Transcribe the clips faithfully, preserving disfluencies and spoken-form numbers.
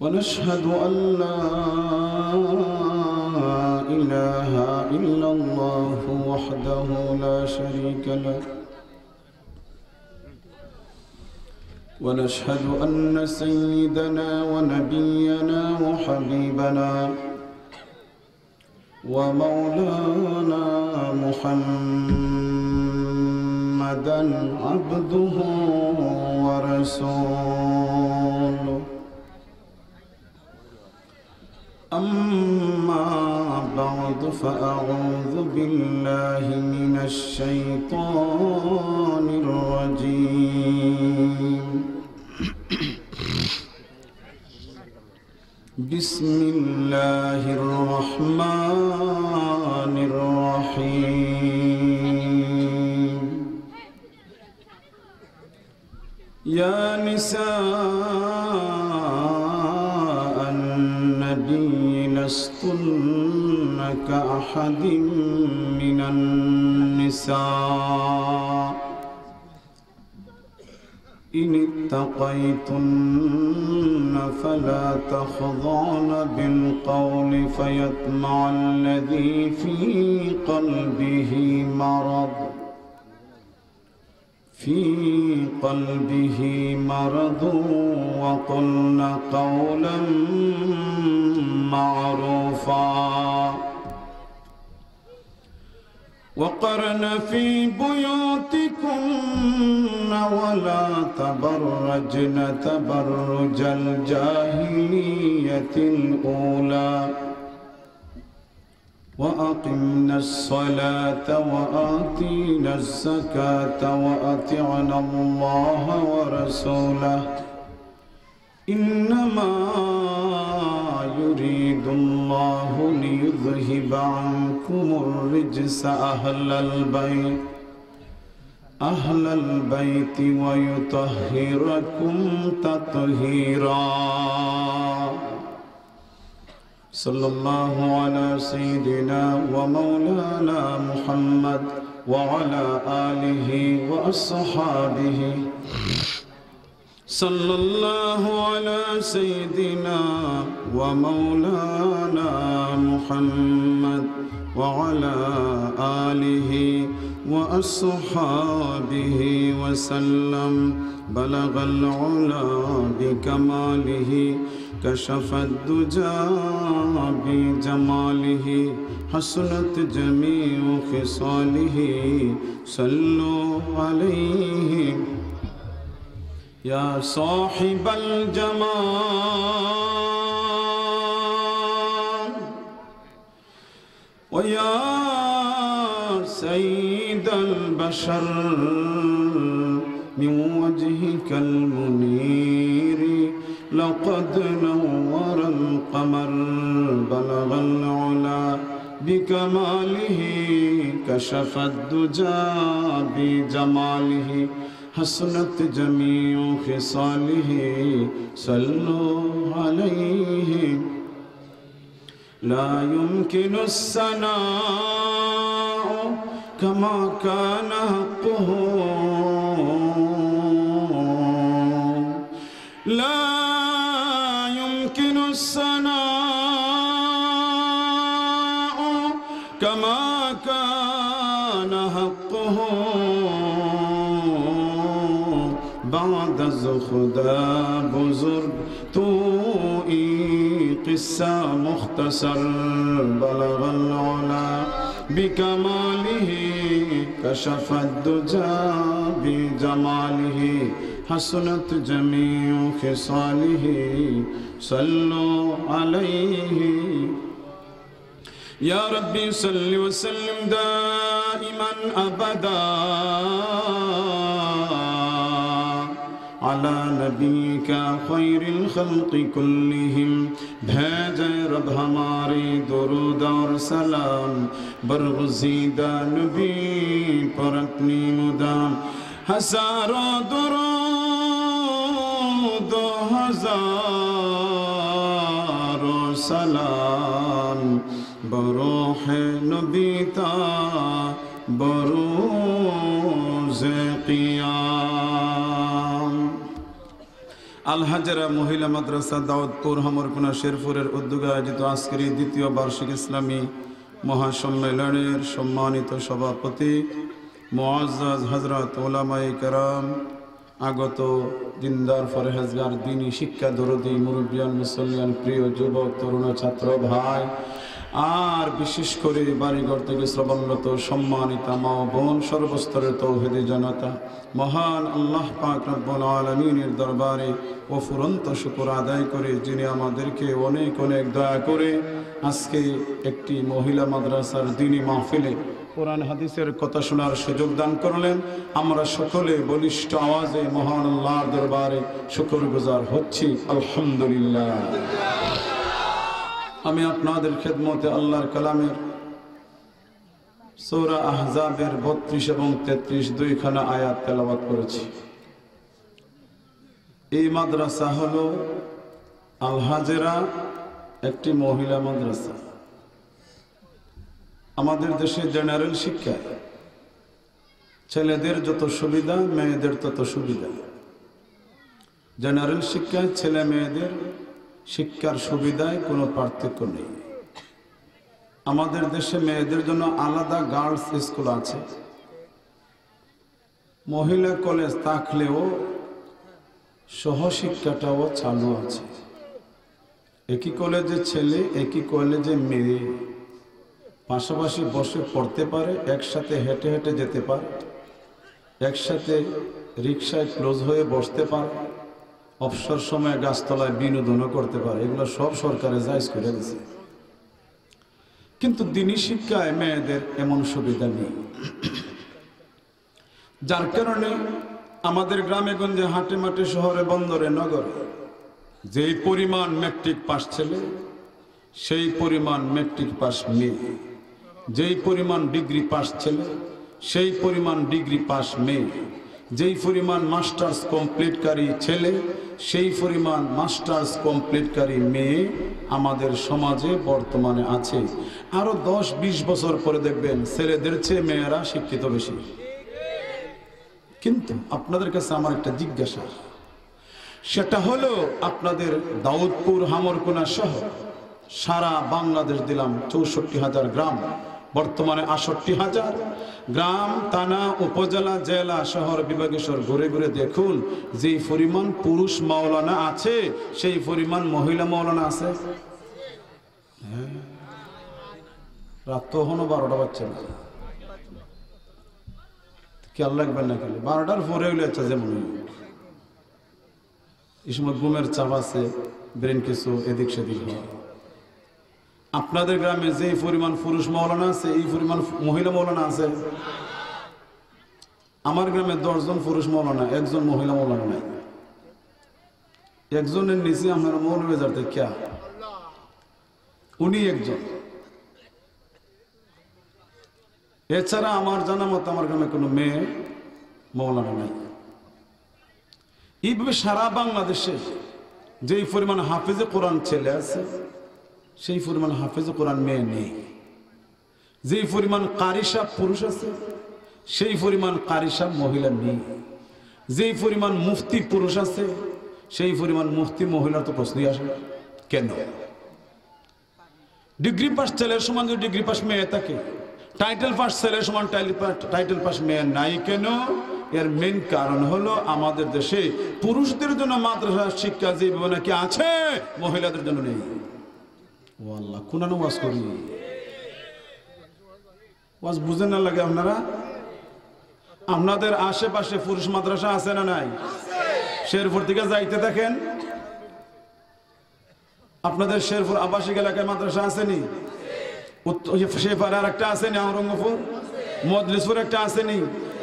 ونشهد أن لا إله إلا الله وحده لا شريك له ونشهد أن سيدنا ونبينا وحبيبنا ومولانا محمدًا عبده ورسوله أما بعد فأعوذ بالله من الشيطان الرجيم بسم الله الرحمن الرحيم يا نساء النبي لستن كأحد من النساء إن اتقيتن فلا تخضعن بالقول فيطمع الذي في قلبه مرض في قلبه مرض وقلن قولا معروفا وقرن في بيوتكن ولا تبرجن تبرج الجاهلية الأولى وأقمنا الصلاة وآتينا الزكاة وأطعنا الله ورسوله إنما يريد الله ليذهب عنكم الرجس أهل البيت أهل البيت ويطهركم تطهيرا صلى الله على سيدنا ومولانا محمد وعلى آله وأصحابه صلى الله على سيدنا ومولانا محمد وعلى آله وأصحابه وسلم بلغ العلا بكماله كشف الدجى بجماله حسنت جميع خصاله صلوا عليه يا صاحب الجمال ويا سيد البشر من وجهك المنير لقد نور القمر بلغ العلا بكماله كشف الدجى بجماله حسنت جميع خصاله صلوا عليه لا يمكن الثناء كما كان حقه لا يمكن الثناء كما كان حقه بعد الزخدا بزرگ تو این قصه مختصر بلغ العلا بکماله کشف الدجا بجماله حسنت جمیع خصاله صلوا علیه یا ربی صلی وسلم دائما ابدا على نبيك خير الخلق كلهم بھیجے رب ہماری درود اور سلام برغزیدہ نبی پر اپنی مدام ہزاروں درود و ہزاروں سلام بروح نبی تا بروز قیام আল হাজেরা মহিলা মাদ্রাসা দাউদপুর হামরকোনা শেরপুরের উদ্যোগে আয়োজিত আজকের দ্বিতীয় বার্ষিক ইসলামী মহাসম্মেলনের সম্মানিত সভাপতি মুআজ্জাজ হযরত উলামায়ে কেরাম, আগত দিনদার ফরহেজগার দ্বীনি শিক্ষা দরদী মুরব্বিয়ান মুসল্লিয়ান, প্রিয় যুবক তরুণ ছাত্র ভাই, আর বিশেষ করে বাড়িঘর থেকে শ্রবণরত সম্মানিত মা ও বোন, সর্বস্তরের তৌহিদি জনতা, মহান আল্লাহ পাক রব্বুল আলামিনের দরবারে অফুরন্ত শুকর আদায় করে যিনি আমাদেরকে অনেক অনেক দয়া করে আজকে একটি মহিলা মাদ্রাসার দ্বীনি মাহফিলে কোরআন হাদিসের কথা শোনার সুযোগ দান করলেন। আমরা সকলে বলিষ্ঠ আওয়াজে মহান আল্লাহর দরবারে শুকরগুজার হচ্ছি, আলহামদুলিল্লাহ। আমি আপনাদের খেদমতে আল্লাহর কালামের সূরা আহজাবের বত্রিশ এবং তেত্রিশ দুইখানা আয়াত তেলাওয়াত করেছি। এই মাদ্রাসা হলো আল হাজেরা, একটি মহিলা মাদ্রাসা। আমাদের দেশে জেনারেল শিক্ষা, ছেলেদের যত সুবিধা মেয়েদের তত সুবিধা। জেনারেল শিক্ষায় ছেলে মেয়েদের শিক্ষার সুবিধায় কোনো পার্থক্য নেই। আমাদের দেশে মেয়েদের জন্য আলাদা গার্লস স্কুল আছে, মহিলা কলেজ থাকলেও সহশিক্ষাটাও চালু আছে। একই কলেজে ছেলে, একই কলেজে মেয়ে পাশাপাশি বসে পড়তে পারে, একসাথে হেঁটে হেঁটে যেতে পারে, একসাথে রিক্সায় ক্লোজ হয়ে বসতে পারে, অবসর সময়ে গাছতলায় বিনোদনও করতে পারে। এগুলো সব সরকারে জায়েজ করে দিয়েছে, কিন্তু দিনী শিক্ষায় মেয়েদের এমন সুবিধা নেই। যার কারণে আমাদের গ্রামে গঞ্জে, হাটে মাঠে, শহরে বন্দরে নগরে যেই পরিমাণ মেট্রিক পাস ছেলে, সেই পরিমাণ মেট্রিক পাস মেয়ে। যেই পরিমাণ ডিগ্রি পাস ছেলে, সেই পরিমাণ ডিগ্রি পাস মেয়ে। যেই পরিমাণ মাস্টার্স কমপ্লিটকারী ছেলে, সেই পরিমাণ মাস্টার্স কমপ্লিটকারী মেয়ে আমাদের সমাজে বর্তমানে আছে। আরও দশ বিশ বছর পরে দেখবেন ছেলেদের চেয়ে মেয়েরা শিক্ষিত বেশি। কিন্তু আপনাদের কাছে আমার একটা জিজ্ঞাসা, সেটা হলো আপনাদের দাউদপুর হামরকোনা সহ সারা বাংলাদেশ দিলাম চৌষট্টি হাজার গ্রাম, বর্তমানে আটষট্টি হাজার গ্রাম, থানা, উপজেলা, জেলা, শহর বিভাগে সর ঘুরে ঘুরে দেখুন যেই পরিমাণ পুরুষ মাওলানা আছে সেই পরিমাণ মহিলা মাওলানা আছে। রাত তো হলো বারোটা বাচ্চা না, খেয়াল রাখবেন না, খেলে বারোটার পরে হইলে আচ্ছা, যেমন এই সময় ঘুমের চাপ আছে, ব্রেন কিছু এদিক সেদিক হয়। আপনাদের গ্রামে যে পরিমাণ পুরুষ মৌলানা আছে এই পরিমাণ মহিলা মৌলানা আছে? আমার গ্রামে দশজন পুরুষ মৌলানা, একজন মহিলা মৌলানা নাই। একজনের নিচে আপনার মৌলবি যাতে কে, উনি একজন। এছাড়া আমার জানা মতো আমার গ্রামে কোনো মেয়ে মৌলানা নাই। এইভাবে সারা বাংলাদেশে যেই পরিমাণ হাফেজে কোরআন ছেলে আছে সেই পরিমাণ হাফেজ কোরআন মেয়ে নেই। যেই পরিমাণ কারিশা পুরুষ আছে সেই পরিমাণ কারিশা মহিলা নেই। যেই পরিমাণ মুফতি পুরুষ আছে সেই পরিমাণ মুফতি মহিলা তো প্রশ্নই আসে কেন? ডিগ্রি পাস ছেলের সমান যদি ডিগ্রি পাস মেয়ে থাকে, টাইটেল পাস ছেলের সমান টাইটেল পাস মেয়ে নাই কেন? এর মেন কারণ হলো আমাদের দেশে পুরুষদের জন্য মাদ্রাসা শিক্ষা যে নাকি আছে মহিলাদের জন্য নেই। ওয়াল্লাহ কোন ওয়াজ করি, ওয়াজ বুঝেন না লাগে আপনারা? আপনাদের আশেপাশে পুরুষ মাদ্রাসা আছে না নাই? শেরপুর থেকে যাইতে দেখেন, আপনাদের শেরপুর আবাসিক এলাকায় মাদ্রাসা আসেনি? শেরপাড়ার একটা আসেনি, আওরঙ্গপুর মজলিসপুর একটা আসেনি,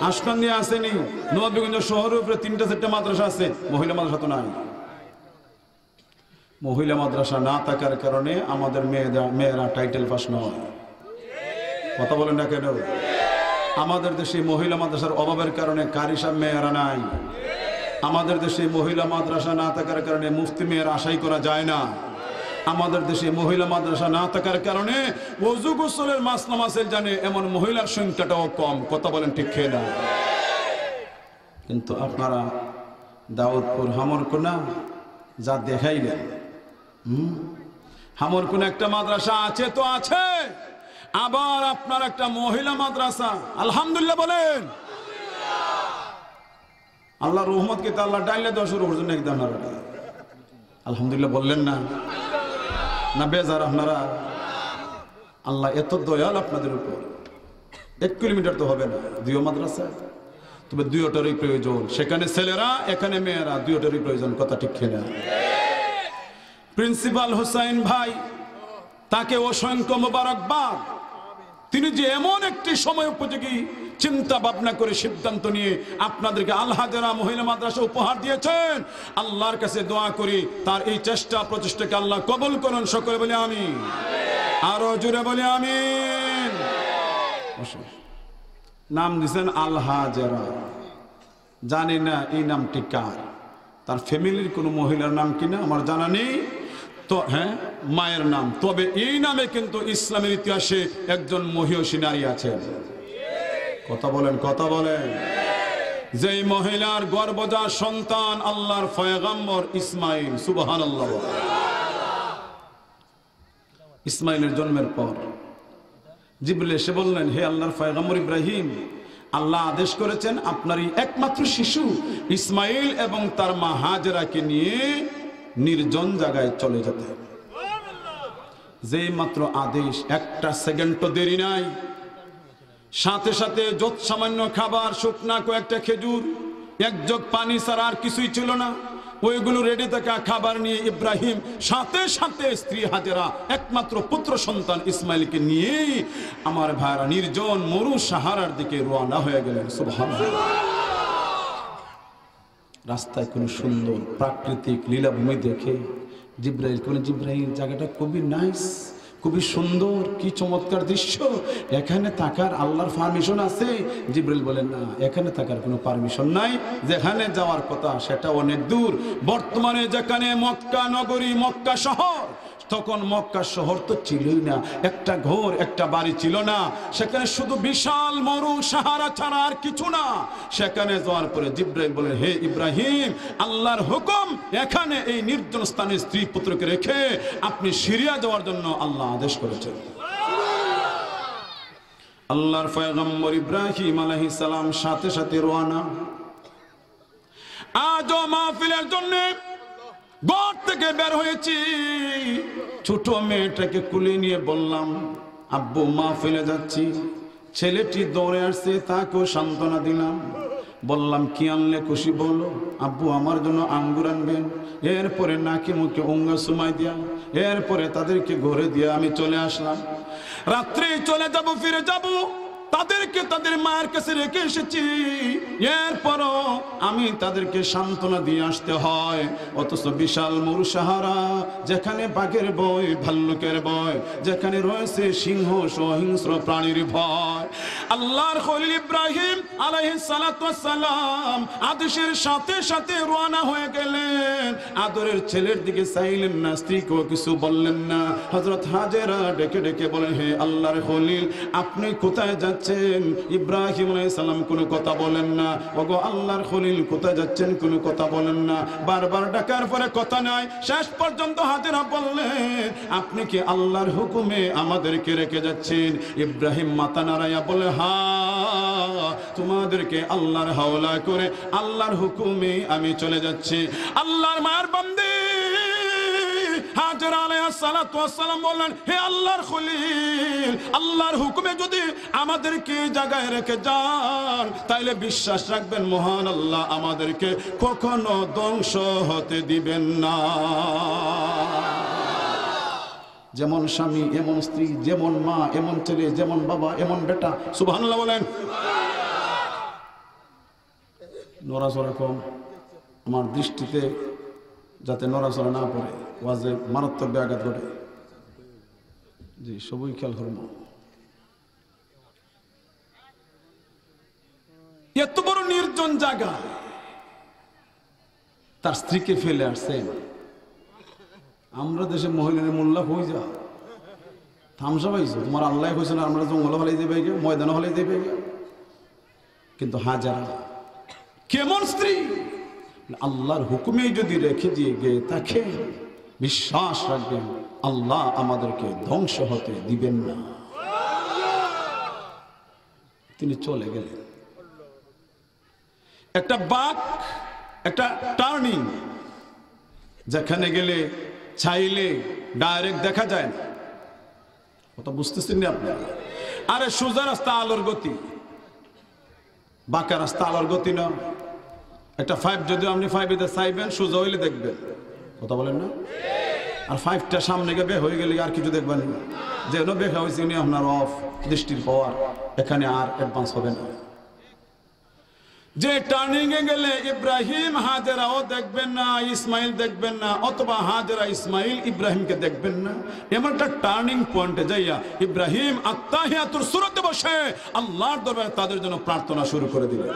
আশকান্দিয়া আসেনি, নবীগঞ্জ শহরের উপরে তিনটা চারটা মাদ্রাসা আছে, মহিলা মাদ্রাসা তো নাই। মহিলা মাদ্রাসা না থাকার কারণে আমাদের মেয়েরা মেয়েরা টাইটেল পাস নয়, কথা বলেন না কেন? আমাদের দেশে মহিলা মাদ্রাসার অভাবের কারণে কারিশা মেয়েরা নাই। আমাদের দেশে মহিলা মাদ্রাসা না থাকার কারণে মুফতি মেয়ের আশাই করা যায় না। আমাদের দেশে মহিলা মাদ্রাসা না থাকার কারণে ওযু গোসলের মাসলা মাসেল জানে এমন মহিলার সংখ্যাটাও কম, কথা বলেন ঠিক কিনা? কিন্তু আপনারা দাউদপুর হামরকোনা যা দেখাইলেন। হম হামর কোন একটা মাদ্রাসা আছে তো আছে, আবার আপনার একটা মহিলা মাদ্রাসা, আলহামদুলিল্লাহ বলেন। আল্লাহ রহমত কে তো আল্লাহ ডাইলে দশ জন্য একদম না বেটা আলহামদুলিল্লাহ বললেন না, না বেজার আপনারা? আল্লাহ এত দয়াল আপনাদের উপর। এক কিলোমিটার তো হবে না দুই মাদ্রাসা, তবে দুইটারই প্রয়োজন। সেখানে ছেলেরা, এখানে মেয়েরা, দুইটারই প্রয়োজন। কথা ঠিক কিনা? প্রিন্সিপাল হুসাইন ভাই, তাকে অসংখ্য মোবারকবাদ। তিনি যে এমন একটি সময় উপযোগী চিন্তা ভাবনা করে সিদ্ধান্ত নিয়ে আপনাদেরকে আল হাজেরা মহিলা মাদ্রাসা উপহার দিয়েছেন। আল্লাহর কাছে দোয়া করি তার এই চেষ্টা প্রচেষ্টাকে আল্লাহ কবুল করুন। সকলে বলি আমিন, আরো জুড়ে বলি আমিন। নাম দিয়েছেন আল হাজেরা, জানি না এই নামটি কার, তার ফ্যামিলির কোনো মহিলার নাম কিনা আমার জানা নেই, তো হ্যাঁ মায়ের নাম। তবে এই নামে কিন্তু ইসলামের ইতিহাসে একজন মহিয়সী নারী আছেন। কথা বলেন, কথা বলেন। যেই মহিলার গর্ভজাত সন্তান আল্লাহর পয়গম্বর ইসমাইল, সুবহানাল্লাহ। ইসমাইলের জন্মের পর জিবরিল এসে বললেন, হে আল্লাহর পয়গম্বর ইব্রাহিম, আল্লাহ আদেশ করেছেন আপনারই একমাত্র শিশু ইসমাইল এবং তার মা হাজেরাকে নিয়ে নির্জন জায়গায় চলে যেতে। যেই মাত্র আদেশ, একটা সেকেন্ড তো দেরি নাই, সাথে সাথে যত সামান্য খাবার, শুকনা কয়েকটা খেজুর, এক জগ পানি ছাড়া আর কিছুই ছিল না, ওইগুলো রেডি থাকা খাবার নিয়ে ইব্রাহিম সাথে সাথে স্ত্রী হাজেরা একমাত্র পুত্র সন্তান ইসমাইলকে নিয়ে আমার ভাইরা নির্জন মরু সাহারার দিকে রওনা হয়ে গেলেন। সুবহানাল্লাহ। রাস্তায় কোনো সুন্দর প্রাকৃতিক লীলাভূমি দেখে জিব্রাইল কোন জিব্রাইল জায়গাটা খুবই নাইস, খুবই সুন্দর, কি চমৎকার দৃশ্য, এখানে থাকার আল্লাহর পারমিশন আছে? জিব্রাইল বলেন, না, এখানে থাকার কোনো পারমিশন নাই, যেখানে যাওয়ার কথা সেটা অনেক দূর। বর্তমানে যেখানে মক্কা নগরী, মক্কা শহর, তখন মক্কা শহর তো ছিলই না, একটা ঘর, একটা বাড়ি ছিল না, সেখানে শুধু বিশাল মরু সাহারা ছাড়া আর কিছু না। সেখানে যাওয়ার পরে জিব্রাইল বলেন, হে ইব্রাহিম, আল্লাহর হুকুম, এখানে এই নির্জন স্থানে স্ত্রী পুত্রকে রেখে আপনি সিরিয়া যাওয়ার জন্য আল্লাহ আদেশ করেছেন। আল্লাহর পয়গম্বর ইব্রাহিম আলাইহিস সালাম সাথে সাথে রওনা। আজ মাহফিলের জন্য ঘর থেকে বের হয়েছি, ছোট মেয়েটাকে কুলে নিয়ে বললাম, আব্বু মা ফেলে যাচ্ছি। ছেলেটি দৌড়ে আসছে, তাকেও সান্ত্বনা দিলাম, বললাম কি আনলে খুশি বলো। আব্বু আমার জন্য আঙ্গুর আনবেন, এরপরে নাকি মুখে উঙ্গা সুমাই দিয়া, এরপরে তাদেরকে ঘরে দিয়ে আমি চলে আসলাম। রাত্রে চলে যাব, ফিরে যাব, তাদেরকে তাদের মায়ের কাছে রেখে এসেছি, এরপরও আমি তাদেরকে সান্ত্বনা দিয়ে আসতে হয়। অথচ বিশাল মরু সাহারা, যেখানে বাঘের বয়, ভাল্লুকের বয়, যেখানে রয়েছে সিংহ সহিংস্র প্রাণীর ভয়, আল্লাহর খলিল ইব্রাহিম আলাইহিস সালাতু ওয়াস সালাম আদেশের সাথে সাথে রওনা হয়ে গেলেন। আদরের ছেলের দিকে চাইলেন না, স্ত্রীকেও কিছু বললেন না। হযরত হাজেরা ডেকে ডেকে বলেন, হে আল্লাহর খলিল, আপনি কোথায় যাচ্ছেন? ইব্রাহিম আলাইহিস সালাম কোনো কথা বলেন না। ওগো আল্লাহর খলিল, কোথায় যাচ্ছেন? কোনো কথা বলেন না। বারবার ডাকার পরে কথা নাই, শেষ পর্যন্ত হাজেরা বললেন, আপনি কি আল্লাহর হুকুমে আমাদেরকে রেখে যাচ্ছেন? ইব্রাহিম মাথা নাড়াইয়া বলে, হ্যাঁ, তোমাদেরকে আল্লাহর হাওলা করে আল্লাহর হুকুমে আমি চলে যাচ্ছি। আল্লাহর মায়ের বান্দা হাজেরা আলাইহিস সালাতু ওয়াস সালাম বললেন, হে আল্লাহর খলিল, আল্লাহর হুকুমে যদি আমাদেরকে জায়গায় রেখে যান, তাইলে বিশ্বাস রাখবেন মহান আল্লাহ আমাদেরকে কখনো ধ্বংস হতে দিবেন না। যেমন স্বামী এমন স্ত্রী, যেমন মা এমন ছেলে, যেমন বাবা এমন বেটা, সুবহানাল্লাহ বলেন। নড়াচড়া কম, আমার দৃষ্টিতে যাতে নড়াচড়া না পড়ে, ওয়াজে মারাত্মক ব্যাঘাত ঘটে, জি সবই খেয়াল করব। এত বড় নির্জন জায়গা, তার স্ত্রীকে ফেলে আসছে। আমরা দেশে মহিলাদের মোল্লা হয়ে যা থামসা পাইছো, তোমার আল্লাহ হয়েছে না, আমরা জঙ্গল ফেলাই দেবে, ময়দানে ফেলাই দেবে। কিন্তু হাজেরা কেমন স্ত্রী! আল্লাহর হুকুমেই যদি রেখে দিয়ে গিয়ে তাকে বিশ্বাস রাখবেন আল্লাহ আমাদেরকে ধ্বংস হতে দিবেন না। তিনি চলে গেলেন। একটা বাঁক, একটা টার্নিং, যেখানে গেলে চাইলে ডাইরেক্ট দেখা যায় না। ওটা বুঝতেছেন না আপনারা? আরে সোজা রাস্তা আলোর গতি, বাঁকা রাস্তা আলোর গতি না। একটা ফাইভ যদি আপনি ফাইভে চাইবেন সোজা হইলে দেখবেন, কথা বলেন না? আর ফাইভটা সামনে গিয়ে হয়ে গেলে আর কিছু দেখবেন না, যেন বেখা হয়েছে উনি আপনার অফ দৃষ্টির পাওয়ার, এখানে আর অ্যাডভান্স হবে না। যে টার্নিংয়ে গেলে ইব্রাহিম হাজেরাও দেখবেন না, ইসমাইল দেখবেন না, অথবা হাজেরা ইসমাইল ইব্রাহিমকে দেখবেন না। এমন একটা টার্নিং পয়েন্টে যাইয়া ইব্রাহিম আত্তাহিয়াতুর সূরাতে বসে আল্লাহর দরবারে তাদের জন্য প্রার্থনা শুরু করে দিলেন।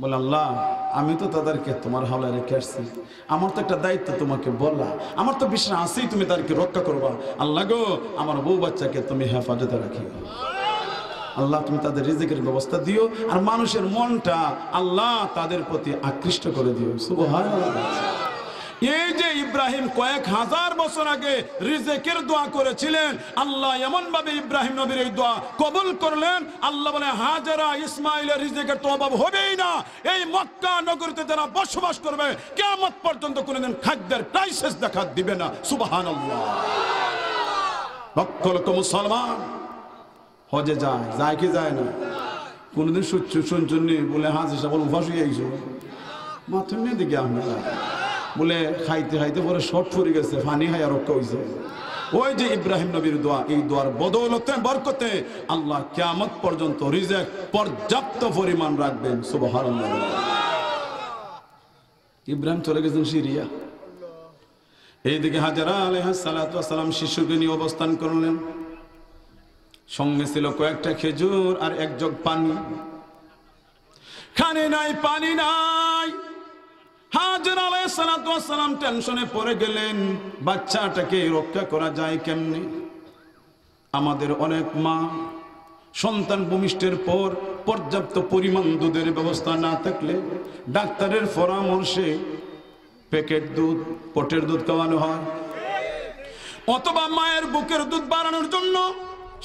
বলে, আল্লাহ আমি তো তাদেরকে তোমার হাওলায় রেখে আসছি, আমার তো একটা দায়িত্ব তোমাকে বলা, আমার তো বিশ্বাস আছেই তুমি তাদেরকে রক্ষা করবা। আল্লাহ গো, আমার বউ বাচ্চাকে তুমি হেফাজতে রাখিও। আল্লাহ তুমি তাদের রিজিকের ব্যবস্থা দিও, আর মানুষের মনটা আল্লাহ তাদের প্রতি আকৃষ্ট করে দিও। সুবহানাল্লাহ। এই যে ইব্রাহিম কয়েক হাজার বছর আগে রিজেকের দোয়া করেছিলেন, আল্লাহ এমন ভাবে ইব্রাহিম নবীর এই দোয়া কবুল করলেন। আল্লাহ বলে, হাজেরা ইসমাইলের রিজেকের তো অভাব হবেই না। এই মক্কা নগরীতে যারা বসবাস করবে কিয়ামত পর্যন্ত কোনোদিন খাদ্যের ক্রাইসিস দেখা দিবে না। সুবহানাল্লাহ। লক্ষ লক্ষ মুসলমান হজে যায়, যায় কি যায় না? কোনোদিন শুনছ শুনছুননি বলে হাজি সাহেব উপাস হয়ে গেছো মাথুর নিয়ে দিকে আপনারা বলে খাইতে খাইতে পরে শর্ট পড়ে গেছে, ফানি খাইয়া রক্ষা হয়েছে। ওই যে ইব্রাহিম নবীর দোয়া, এই দোয়ার বদৌলতে বরকতে আল্লাহ কিয়ামত পর্যন্ত রিজেক পর্যাপ্ত পরিমাণ রাখবেন। সুবহানাল্লাহ। ইব্রাহিম চলে গেছেন সিরিয়া। এইদিকে হাজেরা আলাইহিস সালাতু ওয়াস সালাম শিশুকে নিয়ে অবস্থান করলেন। সঙ্গে ছিল কয়েকটা খেজুর আর এক জগ পানি। খানে নাই, পানি নাই। হাজেরা আলাইহিস সালাতু ওয়াস সালাম টেনশনে পড়ে গেলেন, বাচ্চাটাকে রক্ষা করা যায় কেমনে? আমাদের অনেক মা সন্তান ভূমিষ্ঠের পর পর্যাপ্ত পরিমাণ দুধের ব্যবস্থা না থাকলে ডাক্তারের পরামর্শে প্যাকেট দুধ, পটের দুধ খাওয়ানো হয়, অথবা মায়ের বুকের দুধ বাড়ানোর জন্য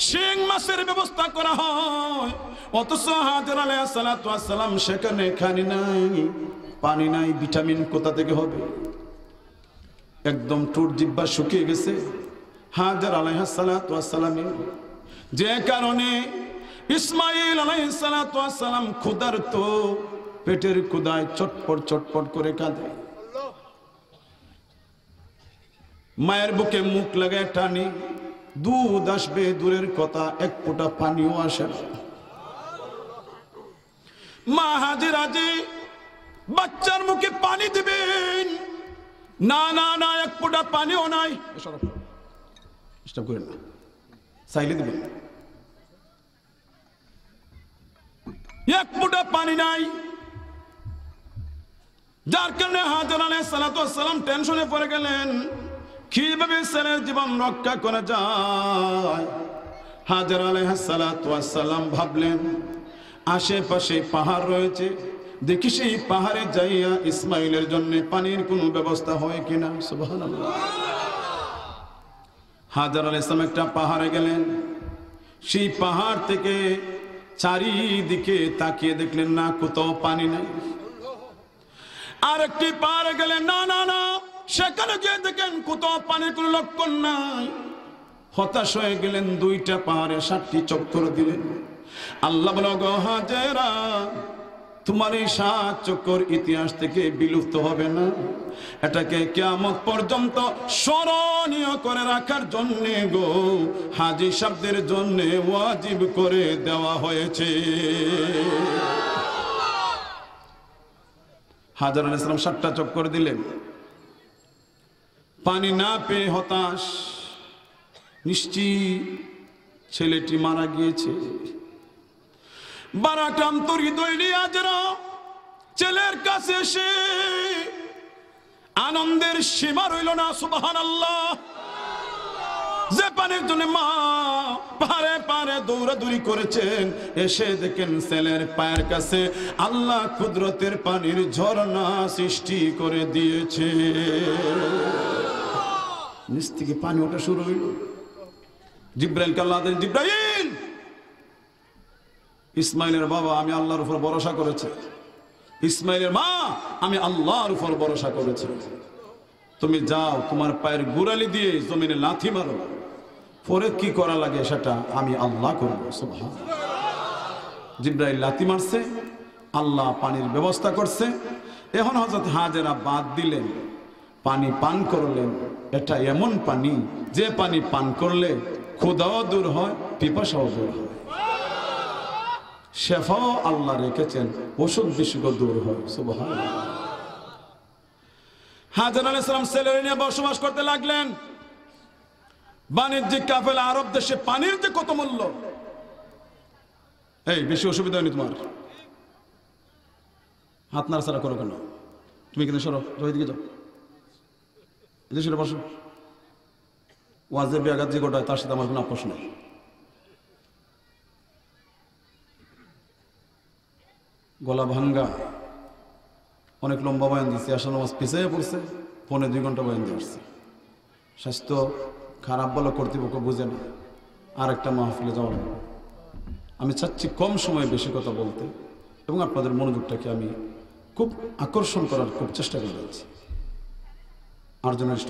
শিং মাছের ব্যবস্থা করা হয়। অথচ হাজেরা আলাইহিস সালাতু ওয়াস সালাম সেখানে খানি নাই, পানি নাই, ভিটামিন কোথা থেকে হবে? একদম ঠোঁট জিহ্বা শুকিয়ে গেছে হাজেরা আলাইহিস সালাতু ওয়াস সালামের। যে কারণে ইসমাইল আলাইহিস সালাতু ওয়াস সালাম ক্ষুধার্ত, পেটের ক্ষুধায় চটপট চটপট করে কাঁদে। মায়ের বুকে মুখ লাগায় টানি, দুধ আসবে দূরের কথা, এক ফোঁটা পানিও আসে না। মা হাজেরা জি বাচ্চার মুখে পানি দিবেন, না না না, এক ফোঁটা পানিও নাই। চাইলে দিবেন, এক ফোঁটা পানি নাই। যার কারণে হাজেরা আলাইহিস সালাতু ওয়াস সালাম টেনশনে পড়ে গেলেন, কিভাবে ছেলের জীবন রক্ষা করা যায়? হাজেরা আলাইহিস সালাতু ওয়াস সালাম ভাবলেন, আশেপাশে পাহাড় রয়েছে, দেখি সেই পাহাড়ে যাইয়া ইসমাইলের জন্য পানির কোনো ব্যবস্থা হয় কিনা। সুবহানাল্লাহ। হাজেরা আলাইহিস সালাম একটা পাহাড়ে গেলেন। সেই পাহাড় থেকে চারিদিকে তাকিয়ে দেখলেন, না, কোথাও পানি নাই। আর একটি পাহাড়ে গেলেন, না না না, সেখানে গিয়ে দেখেন কোথাও পানির কোনো লক্ষণ নাই। হতাশ হয়ে গেলেন, দুইটা পাহাড়ে সাতটি চক্কর দিলেন। আল্লাহ বলে, গো হাজেরা, তোমার এই সাত চক্কর ইতিহাস থেকে বিলুপ্ত হবে না, এটাকে কিয়ামত পর্যন্ত স্মরণীয় করে রাখার জন্য গো হাজী শব্দের জন্য ওয়াজিব করে দেওয়া হয়েছে। হাজেরা আলাইহিস সালাম সাতটা চক্কর দিলেন। পানি না পেয়ে হতাশ, নিশ্চিত ছেলেটি মারা গিয়েছে। বারাক্রান্ত হৃদয় নিয়ে হাজেরা ছেলের কাছে এসে আনন্দের সীমা রইল না। সুবহানাল্লাহ। যে পানির জন্য মা পারে পারে দৌড়াদৌড়ি করেছেন, এসে দেখেন ছেলের পায়ের কাছে আল্লাহ কুদরতের পানির ঝর্ণা সৃষ্টি করে দিয়েছে। নিচ থেকে পানি ওটা শুরু হইল। জিব্রাইলকে আল্লাহ দেন, জিব্রাইল ইসমাইলের বাবা আমি আল্লাহর উপর ভরসা করেছি, ইসমাইলের মা আমি আল্লাহর উপর ভরসা করেছি, তুমি যাও তোমার পায়ের গোড়ালি দিয়ে জমিনে লাথি মারো, পরে কি করা লাগে সেটা আমি আল্লাহ করব। সুবহানাল্লাহ। জিব্রাইল লাথি মারছে, আল্লাহ পানির ব্যবস্থা করছে। এখন হযরত হাজেরা বাদ দিলেন, পানি পান করলেন। এটা এমন পানি যে পানি পান করলে ক্ষুধাও দূর হয়, পিপাসাও দূর হয়, শেফাও আল্লাহ রেখেছেন, অসুখ বিসুখ দূর হয়। সুবহানাল্লাহ। হাজেরা আলাইহিস সালাম সেলেরে নিয়ে বসবাস করতে লাগলেন। বাণিজ্যিক কাফেলা, আরব দেশে পানির যে কত মূল্য, এই বেশি অসুবিধা হয়নি তোমার, হাত নাড়াচাড়া করো কেন, তুমি কিন্তু সরো, ওইদিকে যাও, এদিকে সরে বসো, ওয়াজের ব্যাঘাত যে গোটায় তার সাথে আমার কোনো আপোষ নেই। গলা ভাঙ্গা, অনেক লম্বা বয়ান দিচ্ছে, আসা নামাজ পিছিয়ে পড়ছে, পনেরো দুই ঘন্টা বয়ান দিয়ে আসছে, স্বাস্থ্য খারাপ বলে কর্তৃপক্ষ বুঝে না, আর একটা মাহফিলে যাওয়া লাগবে। আমি চাচ্ছি কম সময়ে বেশি কথা বলতে এবং আপনাদের মনোযোগটাকে আমি খুব আকর্ষণ করার খুব চেষ্টা করে যাচ্ছি। আর জন্যষ্ট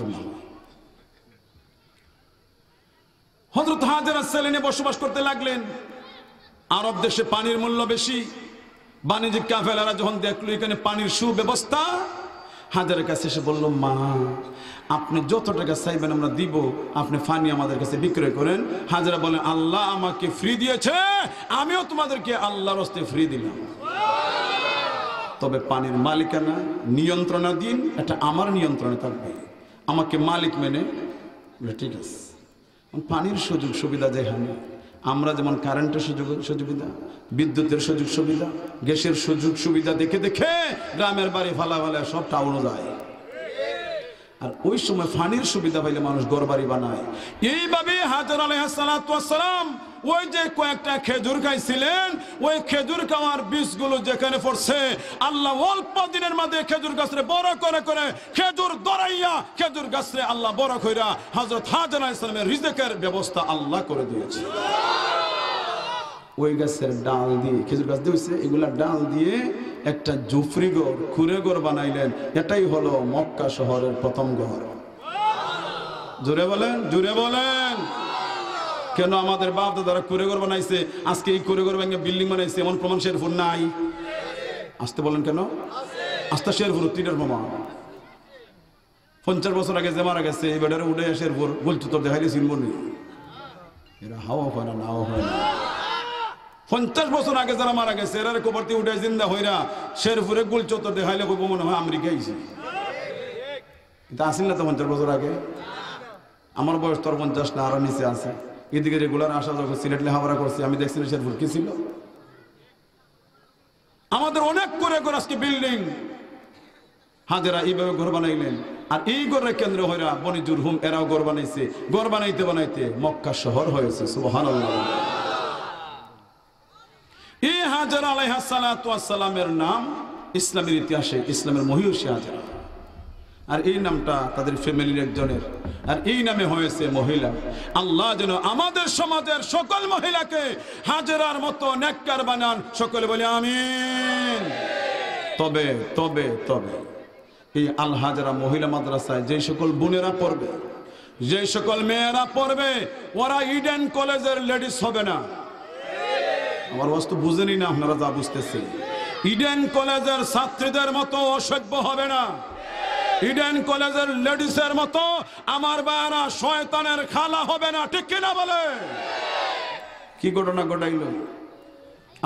হযরত হাজেরা সেলেনে বসবাস করতে লাগলেন। আরব দেশে পানির মূল্য বেশি। বাণিজ্যিক কাফেলারা যখন দেখলো এখানে পানির সুব্যবস্থা, হাজারের কাছে এসে বলল, মা আপনি যত টাকা চাইবেন আমরা দিব, আপনি পানি আমাদের কাছে বিক্রয় করেন। হাজারা বলেন, আল্লাহ আমাকে ফ্রি দিয়েছে, আমিও তোমাদেরকে আল্লাহর হস্তে ফ্রি দিলাম, তবে পানির মালিকানা নিয়ন্ত্রণাধীন, এটা আমার নিয়ন্ত্রণে থাকবে, আমাকে মালিক মেনে। ঠিক আছে, পানির সুযোগ সুবিধা যেখানে আমরা যেমন কারেন্টের সুযোগ সুবিধা, বিদ্যুতের সুযোগ সুবিধা, গ্যাসের সুযোগ সুবিধা দেখে দেখে গ্রামের বাড়ি ফালা ফালা সব টাউনও যায়। আর ওই সময় পানির সুবিধা পাইলে মানুষ ঘর বাড়ি বানায়। এইভাবে হাজেরা আলাইহিস সালাতু ওয়াস সালাম ওই যে কয়েকটা খেজুর খাইছিলেন, ওই খেজুর খাওয়ার বীজগুলো যেখানে পড়ছে, আল্লাহ অল্প দিনের মধ্যে খেজুর গাছরে বড় করে করে খেজুর ধরাইয়া খেজুর গাছরে আল্লাহ বড় কইরা হযরত হাজেরা আলাইহিস সালামের রিজিকের ব্যবস্থা আল্লাহ করে দিয়েছে। ওই গাছের ডাল দিয়ে খেজুর গাছ দিয়েছে, এগুলা ডাল দিয়ে একটা জুফরি ঘর, খুরে ঘর বানাইলেন। এটাই হলো মক্কা শহরের প্রথম ঘর। জোরে বলেন, জোরে বলেন। কেন আমাদের বাপ দাদারা কুড়ে ঘর বানাইছে, আজকে এই কুড়ে ঘর ভেঙে বিল্ডিং বানাইছে, এমন প্রমাণ শেরপুর নাই? আসতে বলেন কেন? আস্তা শেরপুর তিনের প্রমাণ। পঞ্চাশ বছর আগে যে মারা গেছে এই বেটারে উঠে শেরপুর বলছো তোর দেখাইলে চিনব নি, এরা হাওয়া হয় না, নাও হয় না। পঞ্চাশ বছর আগে যারা মারা গেছে এরা কোপারতি উঠে জিন্দা হইরা শেরপুরে গুল চত্বর দেখাইলে কইব মনে হয় আমেরিকা আইছে। কিন্তু আসেন না তো পঞ্চাশ বছর আগে, আমার বয়স তোর পঞ্চাশ না আরো নিচে আছে, এদিকে রেগুলার আসা যাওয়া সিলেট লেখাপড়া করছি, আমি দেখছি না শেরপুর কি ছিল। আমাদের অনেক করে করে আজকে বিল্ডিং। হাজেরা এইভাবে ঘর বানাইলেন, আর এই ঘরের কেন্দ্র হইরা বনি জুরহুম এরাও ঘর বানাইছে। ঘর বানাইতে বানাইতে মক্কা শহর হয়েছে। সুবহানাল্লাহ। এই হাজেরা আলাইহিস সালাতু ওয়াস সালামের নাম ইসলামের ইতিহাসে ইসলামের মহিষী হাজেরা, আর এই নামটা তাদের ফ্যামিলির একজনের, আর এই নামে হয়েছে মহিলা। আল্লাহ যেন আমাদের সমাজের সকল মহিলাকে হাজেরার মতো নেককার বানান। সকলে বলি আমিন। তবে তবে তবে এই আল হাজেরা মহিলা মাদ্রাসায় যে সকল বোনেরা পড়বে, যে সকল মেয়েরা পড়বে, ওরা ইডেন কলেজের লেডিস হবে না। আমার বস্তু বুঝেনি না আপনারা যা বুঝতেছেন, ইডেন কলেজের ছাত্রীদের মতো অসভ্য হবে না, ইডেন কলেজের লেডিসের মতো আমার বায়রা শয়তানের খালা হবে না। ঠিক কিনা বলে? কি ঘটনা ঘটাইল?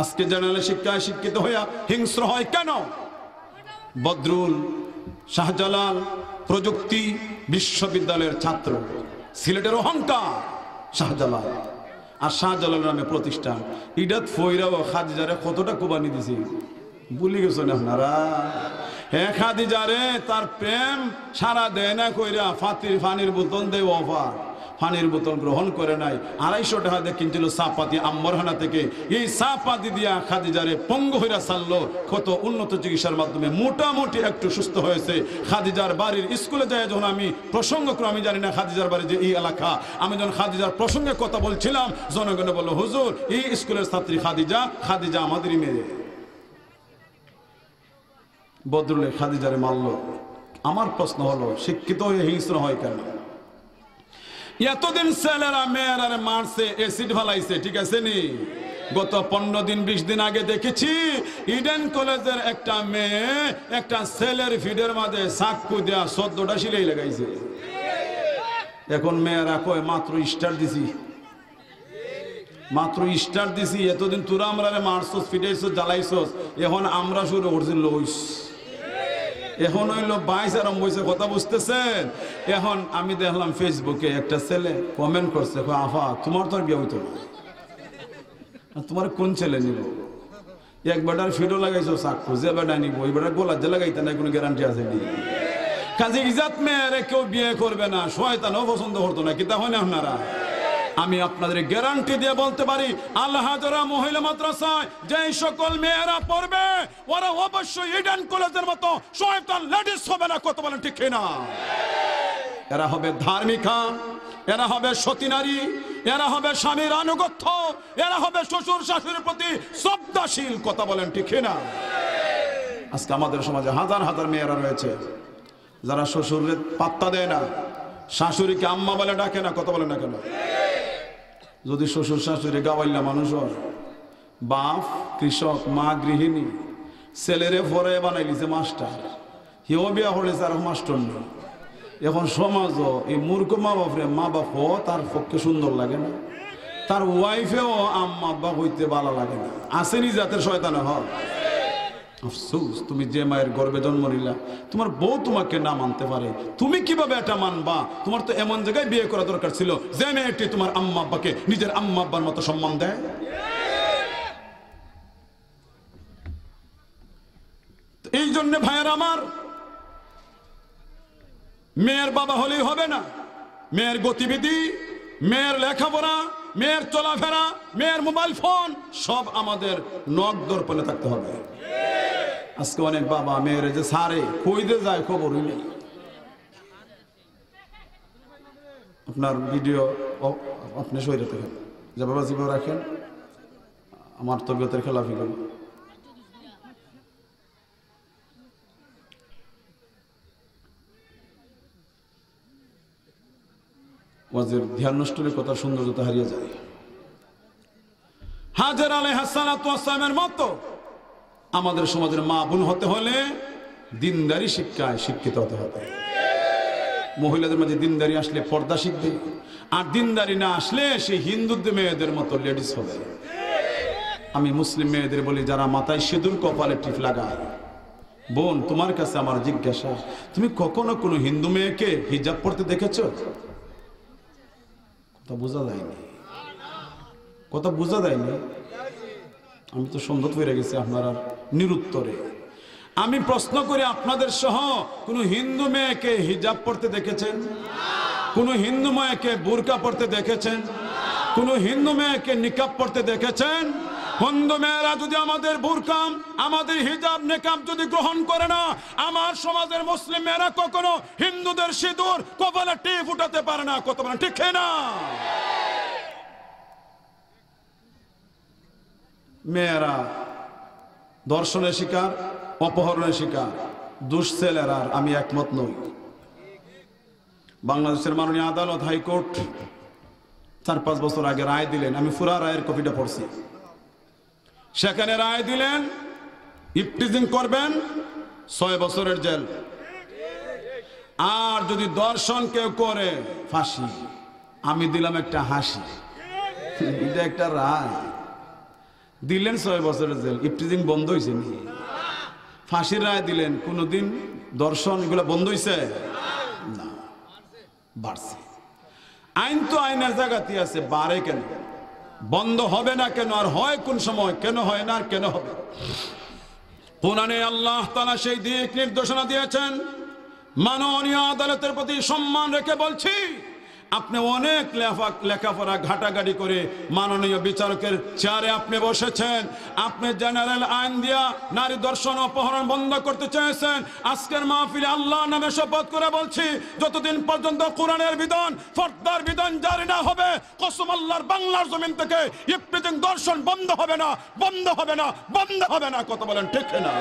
আজকে জেনারেল শিক্ষায় শিক্ষিত হইয়া হিংস্র হয় কেন? বদরুল, শাহজালাল প্রযুক্তি বিশ্ববিদ্যালয়ের ছাত্র, সিলেটের অহংকার শাহজালাল, আর শাহজালাল নামে প্রতিষ্ঠান। ইডাত ফইরা ও খাদিজারে কতটা কোবানি দিছি ভুলে গেছেন আপনারা। হে খাদিজারে তার প্রেম সারা দেয় না কইরা ফাতির ফানির বোতল দেয় অফার, পানির বোতল গ্রহণ করে নাই। আড়াইশো টাকা দিয়ে কিনছিল সাপাতি আম্মরহানা থেকে। এই সাপাতি দিয়া খাদিজারে পঙ্গু হইয়া সারলো। কত উন্নত চিকিৎসার মাধ্যমে মোটামুটি একটু সুস্থ হয়েছে। খাদিজার বাড়ির স্কুলে যায় যখন আমি প্রসঙ্গক্রমে, আমি জানি না খাদিজার বাড়ি যে এই এলাকা, আমি যখন খাদিজার প্রসঙ্গে কথা বলছিলাম জনগণে বলল, হুজুর এই স্কুলের ছাত্রী খাদিজা, খাদিজা আমাদেরই মেয়ে। বদরুলে খাদিজারে মারল। আমার প্রশ্ন হলো, শিক্ষিত হয়ে হিংস্র হয় কেন? এতদিন ছেলেরা মেয়েরা মারছে, এসিড ফেলাইছে, ঠিক আছে নি? গত পনেরো দিন বিশ দিন আগে দেখেছি ইডেন কলেজের একটা মেয়ে একটা ছেলের ফিডের মাঝে চাকু দেয়া চোদ্দটা সিলাই লাগাইছে। এখন মেয়েরা কয় মাত্র স্টার দিছি, মাত্র স্টার দিছি। এতদিন তোরা আমরা মারছস, ফিডেছ, জ্বালাইছস, এখন আমরা শুরু করছি লইস। এখন হইলো বাইশ আরম্ভ হয়েছে, কথা বুঝতেছেন? এখন আমি দেখলাম ফেসবুকে একটা ছেলে কমেন্ট করছে, আফা তোমার তো আর বিয়ে হইতো না, তোমার কোন ছেলে নিব? এক বেটার ফিডো লাগাইছো চাকু, যে বেটা নিব ওই বেটার গোলা যে লাগাইতে না, কোনো গ্যারান্টি আছে নি। কাজে ইজাত মেয়েরে কেউ বিয়ে করবে না, শয়তানও পছন্দ করতো না, কি তা হয় না আপনারা? আমি আপনাদের গ্যারান্টি দিয়ে বলতে পারি, আল হাজেরা মহিলা মাদ্রাসায় যে সকল মেয়েরা পড়বে ওরা অবশ্যই ইডেন কলেজের মতো শয়তান লেডিস হবে না। কত বলেন ঠিক না? এরা হবে ধার্মিকা, এরা হবে সতী নারী, এরা হবে স্বামীর আনুগত্য, এরা হবে শ্বশুর শাশুড়ির প্রতি শ্রদ্ধাশীল। কথা বলেন ঠিক না? আজকে আমাদের সমাজে হাজার হাজার মেয়েরা রয়েছে যারা শ্বশুরের পাত্তা দেয় না, শাশুড়িকে আম্মা বলে ডাকে না। কথা বলেন না কেন? যদি শ্বশুর শাশুড়ি গাওয়াইলা মানুষ, বাপ কৃষক, মা গৃহিণী, ছেলেরে ফরে বানাই লিছে মাস্টার, হেও বিয়া হলেছে আর মাস্টার নেই। এখন সমাজ এই মূর্খ মা বাপরে, মা বাপ তার পক্ষে সুন্দর লাগে না, তার ওয়াইফেও আম্মা আব্বা হইতে ভালো লাগে না। আসেনি জাতের শয়তান হয়। আফসোস, তুমি যে মায়ের গর্ভে জন্ম নিলা, তোমার বউ তোমাকে না মানতে পারে, তুমি কিভাবে এটা মানবা? তোমার তো এমন জায়গায় বিয়ে করা দরকার ছিল যে মেয়েটি তোমার আম্মা আব্বাকে নিজের আম্মা আব্বার মতো সম্মান দেয়। এই জন্য ভাইয়ের আমার, মেয়ের বাবা হলেই হবে না, মেয়ের গতিবিধি, মেয়ের লেখাপড়া, মেয়ের চলাফেরা, মেয়ের মোবাইল ফোন, সব আমাদের নখ দর্পণে থাকতে হবে। আজকে অনেক বাবা মেয়ের যে সারে কইতে যায় খবরই নেই। আপনার ভিডিও আপনি শরীরে থাকেন, যে বাবা জীবন রাখেন, আমার তবিয়তের খেলাফি করুন। ওয়াজের ধ্যান নষ্টলে কথা সৌন্দর্যতা হারিয়ে যায়। হাজেরা আলাইহিস সালাতু ওয়াস সালামের মতো আমাদের সমাজের মা বোন হতে হলে দিনদারি শিক্ষায় শিক্ষিত হতে হবে। মহিলাদের মাঝে দিনদারি আসলে পর্দা শিখবে, আর দিনদারি না আসলে সে হিন্দুদের মেয়েদের মতো লেডিস হবে। আমি মুসলিম মেয়েদের বলি, যারা মাথায় সিঁদুর, কপালে টিপ লাগায়, বোন তোমার কাছে আমার জিজ্ঞাসা, তুমি কখনো কোনো হিন্দু মেয়েকে হিজাব পড়তে দেখেছো? কথা বোঝা যায়নি, কথা বোঝা যায়নি। আমি তো সন্দেহ হয়ে গেছি আপনারা নিরুত্তরে। আমি প্রশ্ন করি আপনাদের সহ, কোন হিন্দু মেয়েকে হিজাব পড়তে দেখেছেন? কোন হিন্দু মেয়েকে বোরকা পড়তে দেখেছেন? কোন হিন্দু মেয়েকে নিকাব পড়তে দেখেছেন? হিন্দু মেয়েরা যদি আমাদের বুরকাম, আমাদের হিজাব, নিকাব যদি গ্রহণ করে না, আমার সমাজের মুসলিম মেয়েরা কখনো হিন্দুদের সিঁদুর, কপালে টিপ উঠাতে পারে না। কত বলেন ঠিক না? মেয়েরা ধর্ষণের শিকার, অপহরণের শিকার, দুশ্চেলেরা। আমি একমত নই। বাংলাদেশের মাননীয় আদালত হাইকোর্ট চার পাঁচ বছর আগে রায় দিলেন, আমি ফুরা রায়ের কপিটা পড়ছি। সেখানে রায় দিলেন, ইফটিজিং করবেন ছয় বছরের জেল, আর যদি দর্শন কেউ করে ফাঁসি। আমি দিলাম একটা হাসি, এটা একটা রায় দিলেন ছয় বছরের জেল, ইফটিজিং বন্ধ হয়েছে নি? ফাঁসির রায় দিলেন, কোনোদিন দর্শন এগুলো বন্ধ হয়েছে না, বাড়ছে। আইন তো আইনের জায়গাতেই আছে, বাড়ে কেন, বন্ধ হবে না কেন, আর হয় কোন সময়, কেন হয় না আর কেন হবে? কোরআনে আল্লাহ তাআলা সেই দিক নির্দেশনা দিয়েছেন। মাননীয় আদালতের প্রতি সম্মান রেখে বলছি, আপনি অনেক লেখাপড়া ঘাটাঘাটি করে মাননীয় বিচারকের চেয়ারে আপনি বসেছেন, আপনি জেনারেল আইন দিয়া নারী দর্শন অপহরণ বন্ধ করতে চেয়েছেন। আজকের মাহফিলে আল্লাহর নামে শপথ করে বলছি, যতদিন পর্যন্ত কোরআনের বিধান ফরদার বিধান জারি না হবে, কসম আল্লাহর বাংলার জমিন থেকে ইফতিজিং দর্শন বন্ধ হবে না, বন্ধ হবে না, বন্ধ হবে না। কথা বলেন ঠিক না?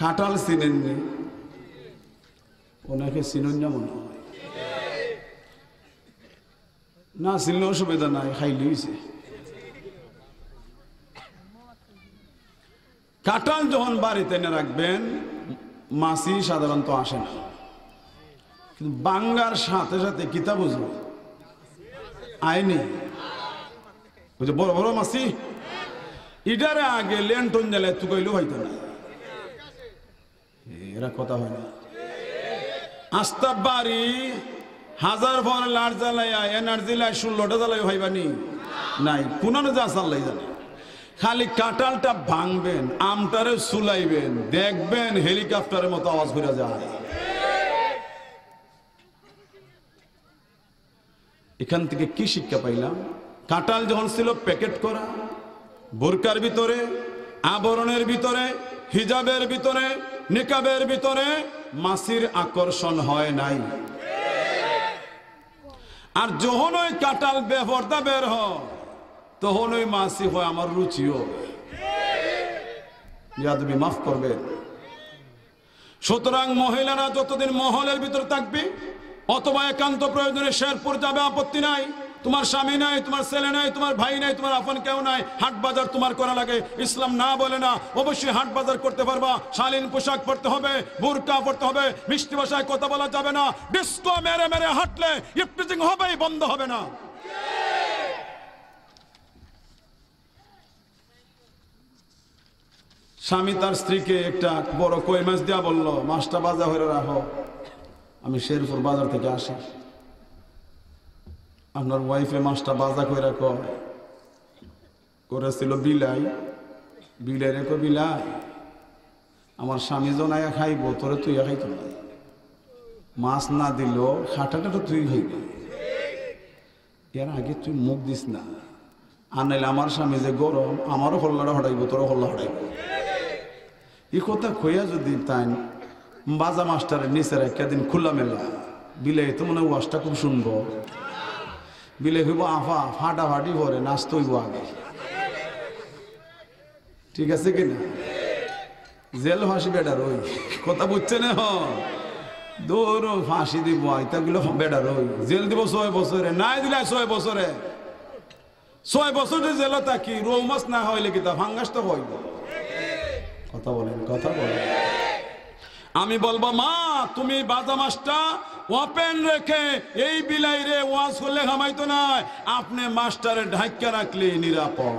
কাঁঠাল চিনেন নি? ওনাকে চিনেন না মনে হয়, না চিনলে অসুবিধা নাই, খাইলে হইছে। কাঁঠাল যখন বাড়িতে এনে রাখবেন, মাছি সাধারণত আসে না, কিন্তু বাংলার সাথে সাথে কিতা বুঝবো আইনি বড় বড় মাছি ইটারে আগে লেন্টন জ্বালায় তুকাইলেও হয়তো না, এরা কথা হয় না। আস্তা বাড়ি হাজার ভর লাট জ্বালাইয়া এনার্জি লাই ষোলোটা জ্বালাইও হইবানি নাই, পুনর যা চাল্লাই জানে। খালি কাঁঠালটা ভাঙবেন, আমটারে চুলাইবেন, দেখবেন হেলিকপ্টারের মতো আওয়াজ ঘুরে যায়। এখান থেকে কি শিক্ষা পাইলাম? কাঁঠাল যখন ছিল প্যাকেট করা, বোরকার ভিতরে, আবরণের ভিতরে, হিজাবের ভিতরে, নিকাবের ভিতরে মাছির আকর্ষণ হয় নাই। আর যখন ওই কাঁঠাল বেপর্দা বের হয়, তখন ওই মাছি হয় আমার রুচিও। তুমি মাফ করবে। সুতরাং মহিলারা যতদিন মহলের ভিতরে থাকবে, অথবা একান্ত প্রয়োজনে শেরপুর যাবে, আপত্তি নাই। তোমার স্বামী নাই, তোমার ছেলে নাই, তোমার ভাই নাই, তোমার আপন কেউ নাই, হাট বাজার তোমার করা লাগে, ইসলাম না বলে না। অবশ্যই হাট বাজার করতে পারবা, শালীন পোশাক পরতে হবে, বুরকা পরতে হবে, মিষ্টি ভাষায় কথা বলা যাবে না, ডিস্কো মেরে মেরে হাঁটলে ইফটিজিং হবেই, বন্ধ হবে না। স্বামী তার স্ত্রীকে একটা বড় কই মাছ দিয়া বললো, মাছটা বাজা হয়ে রাখো, আমি শেরপুর বাজার থেকে আসি। আপনার ওয়াইফে মাছটা বাজা কইরা কয়, করেছিল বিলাই, বিলাই রেখো বিলাই, আমার স্বামী জনায়া খাইব, তোরে তুই খাইত না, মাছ না দিল খাটাটা তো তুই খাইবি, এর আগে তুই মুখ দিস না, আর নাইলে আমার স্বামী যে গরম, আমারও হল্লাটা হটাইব, তোরও হল্লা হটাইব। এই কথা কইয়া যদি তাই বাজা মাছটারে নিচে রেখা দিন খোলা মেলা, বিলাই তো মনে ওয়াশটা খুব শুনবো, বিলে হইব আফা ফাটাফাটি ভরে নাচত হইব আগে, ঠিক আছে কিনা? জেল ফাঁসি বেটার ওই কথা বুঝছে না, দৌড় ফাঁসি দিব আইতাগুলো বেটার ওই জেল দিব ছয় বছরে, নাই দিলে ছয় বছরে, ছয় বছরে জেলে থাকি রৌ মাছ না হইলে কি তা ফাঙ্গাস তো হইব। কথা বলেন, কথা বলেন। আমি বলবো, মা তুমি বাজা মাছটা ওপেন রেখে এই বিলাই রে ওয়াজ করলে ঘামাইতো না, আপনি মাস্টারে ঢাকা রাখলে নিরাপদ।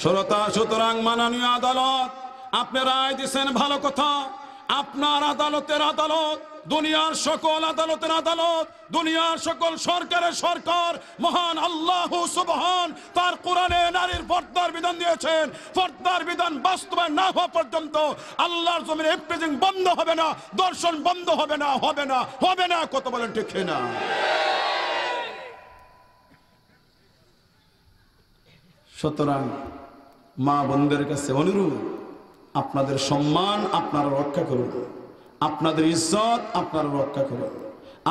শ্রোতা, সুতরাং মাননীয় আদালত আপনি রায় দিয়েছেন, ভালো কথা। আপনার আদালতের আদালত, দুনিয়ার সকল আদালতের আদালত, দুনিয়ার সকল সরকারের সরকার, মহান আল্লাহ সুবহান তার কোরআনে নারীর পর্দার বিধান দিয়েছেন। পর্দার বিধান বাস্তবায়ন না হওয়া পর্যন্ত আল্লাহর জমিনে ইফতিজিং বন্ধ হবে না, দর্শন বন্ধ হবে না, হবে না, হবে না। কত বলেন ঠিক না? সুতরাং মা বোনদের কাছে অনুরোধ, আপনাদের সম্মান আপনারা রক্ষা করুন, আপনাদের ইজ্জত আপনারা রক্ষা করুন,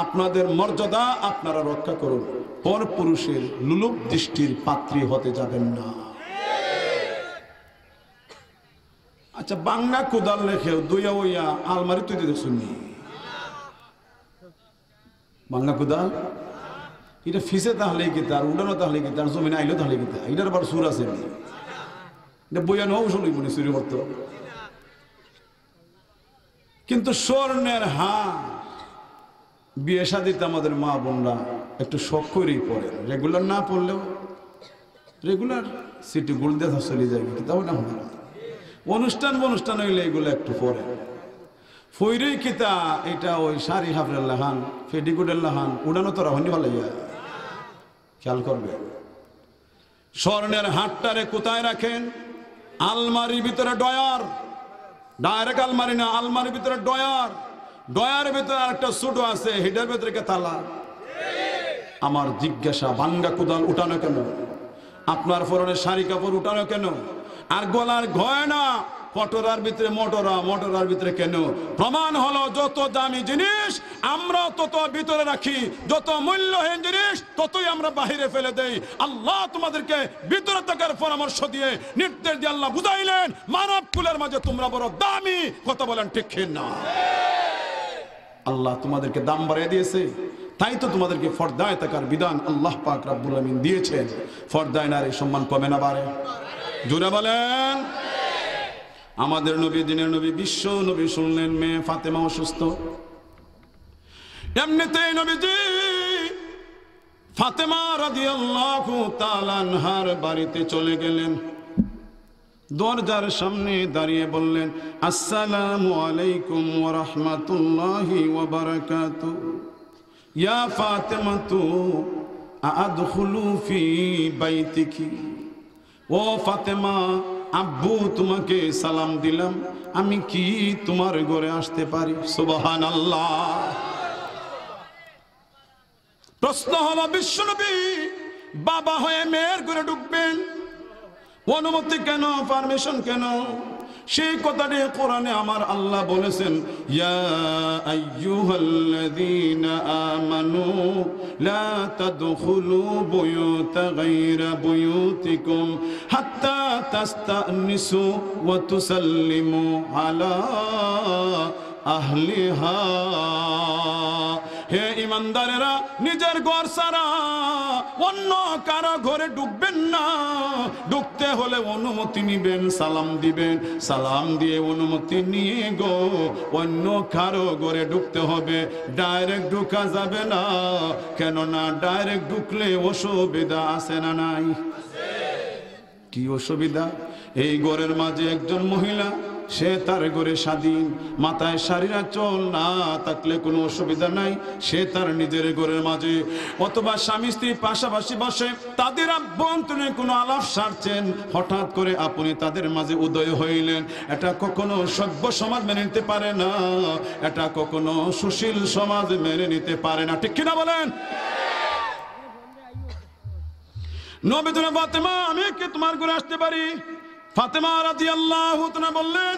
আপনাদের মর্যাদা আপনারা রক্ষা করুন, পর পুরুষের লোলুপ দৃষ্টির পাত্রী হতে যাবেন না। আচ্ছা, বাংলা কোদাল রেখেও দুইয়া ওইয়া আলমারি তুই শুনি, বাংলা কোদাল এটা ফিসে তাহলে কি তার উডানো, তাহলে কি তার জমিনে আইলো, তাহলে কি তা এটার আবার সুর আছে, এটা বইয়া নও শুনি মনে চুরি করতো। কিন্তু স্বর্ণের হার, বিয়ে শাদিতে আমাদের মা বোনরা একটু শখ করেই পড়ে, রেগুলার না পড়লেও রেগুলার সিটি গুল দিয়ে চলে যায়, তাও না হয় অনুষ্ঠান অনুষ্ঠান হইলে এগুলো একটু পরে ফৈরেই কিতা এটা ওই শাড়ি হাফরের লাহান, ফেডিকুডের লাহান উড়ানো তো রাহনি ভালো যায়, খেয়াল করবেন। স্বর্ণের হাতটারে কোথায় রাখেন? আলমারির ভিতরে ডয়ার, ডাইরেক্ট আলমারি না, আলমারির ভিতরে ডয়ার, ডয়ারের ভিতরে আরেকটা ছোট আছে, হেডের ভিতরে তালা। আমার জিজ্ঞাসা, ভাঙ্গা কোদাল উঠানো কেন? আপনার পরনে শাড়ি কাপড় উঠানো কেন? আর গলার গয়না পটরার ভিতরে মটরা, মটরার ভিতরে কেন? প্রমাণ হলো যত দামি জিনিস আমরা তত ভিতরে রাখি, যত মূল্যহীন জিনিস ততই আমরা বাহিরে ফেলে দেই। আল্লাহ তোমাদেরকে ভিতরে থাকার পরামর্শ দিয়ে নির্দেশ দিয়ে আল্লাহ বুঝাইলেন মানব কুলের মাঝে তোমরা বড় দামি। কথা বলেন ঠিক না? আল্লাহ তোমাদেরকে দাম বাড়িয়ে দিয়েছে, তাই তো তোমাদেরকে ফর্দায় থাকার বিধান আল্লাহ পাক রাব্বুল আমিন দিয়েছেন। ফর্দায় নারী সম্মান কমে না বাড়ে? জোরে বলেন। আমাদের নবী, দিনের নবী, বিশ্ব নবী শুনলেন মেয়ে ফাতেমা অসুস্থ। এমনিতেই নবীজি ফাতেমা রাদিয়াল্লাহু তাআলা আনহার বাড়িতে চলে গেলেন, দরজার সামনে দাঁড়িয়ে বললেন আসসালামু আলাইকুম ওয়া রাহমাতুল্লাহি ওয়া বারাকাতুহু, ইয়া ফাতেমাতু আদখুলু ফি বাইতিকি। ও ফাতেমা, আব্বু তোমাকে সালাম দিলাম, আমি কি তোমার ঘরে আসতে পারি? সুবহানাল্লাহ। প্রশ্ন হলো বিশ্বনবী বাবা হয়ে মেয়ের ঘরে ঢুকবেন, অনুমতি কেন, পারমিশন কেন? সেই কথাটি কোরআনে আমার আল্লাহ বলেছেন, ইয়া আইয়ুহাল্লাযীনা আমানু লা তাদখুলু বুয়ুতা গায়রা বুয়ুতিকুম হাত্তা তাস্তানিসু ওয়া তুসাল্লিমু আলা আহলিহা। হে ইমানদারেরা, নিজের ঘর সারা অন্য কারো ঘরে ঢুকবেন না, ঢুকতে হলে অনুমতি নিবেন, সালাম দিবেন, সালাম দিয়ে অনুমতি নিয়ে গো অন্য কারো ঘরে ঢুকতে হবে, ডাইরেক্ট ঢুকা যাবে না। কেননা ডাইরেক্ট ঢুকলে অসুবিধা আছে না? নাই। কি অসুবিধা? এই ঘরের মাঝে একজন মহিলা, সে তার ঘরে স্বাধীন, মাথায় শাড়ির আঁচল না থাকলে কোনো অসুবিধা নাই, সে তার নিজের ঘরের মাঝে। অথবা স্বামী স্ত্রী পাশাপাশি বসে, তাদের আভ্যন্তরে কোনো আলাপ সারছেন, হঠাৎ করে আপনি তাদের মাঝে উদয় হইলেন, এটা কখনো সভ্য সমাজ মেনে নিতে পারে না, এটা কখনো সুশীল সমাজ মেনে নিতে পারে না। ঠিক কিনা বলেন? নবী তুমি ফাতেমা, আমি কি তোমার ঘরে আসতে পারি? ফাতেমা রাদিয়াল্লাহু তাআলা বললেন,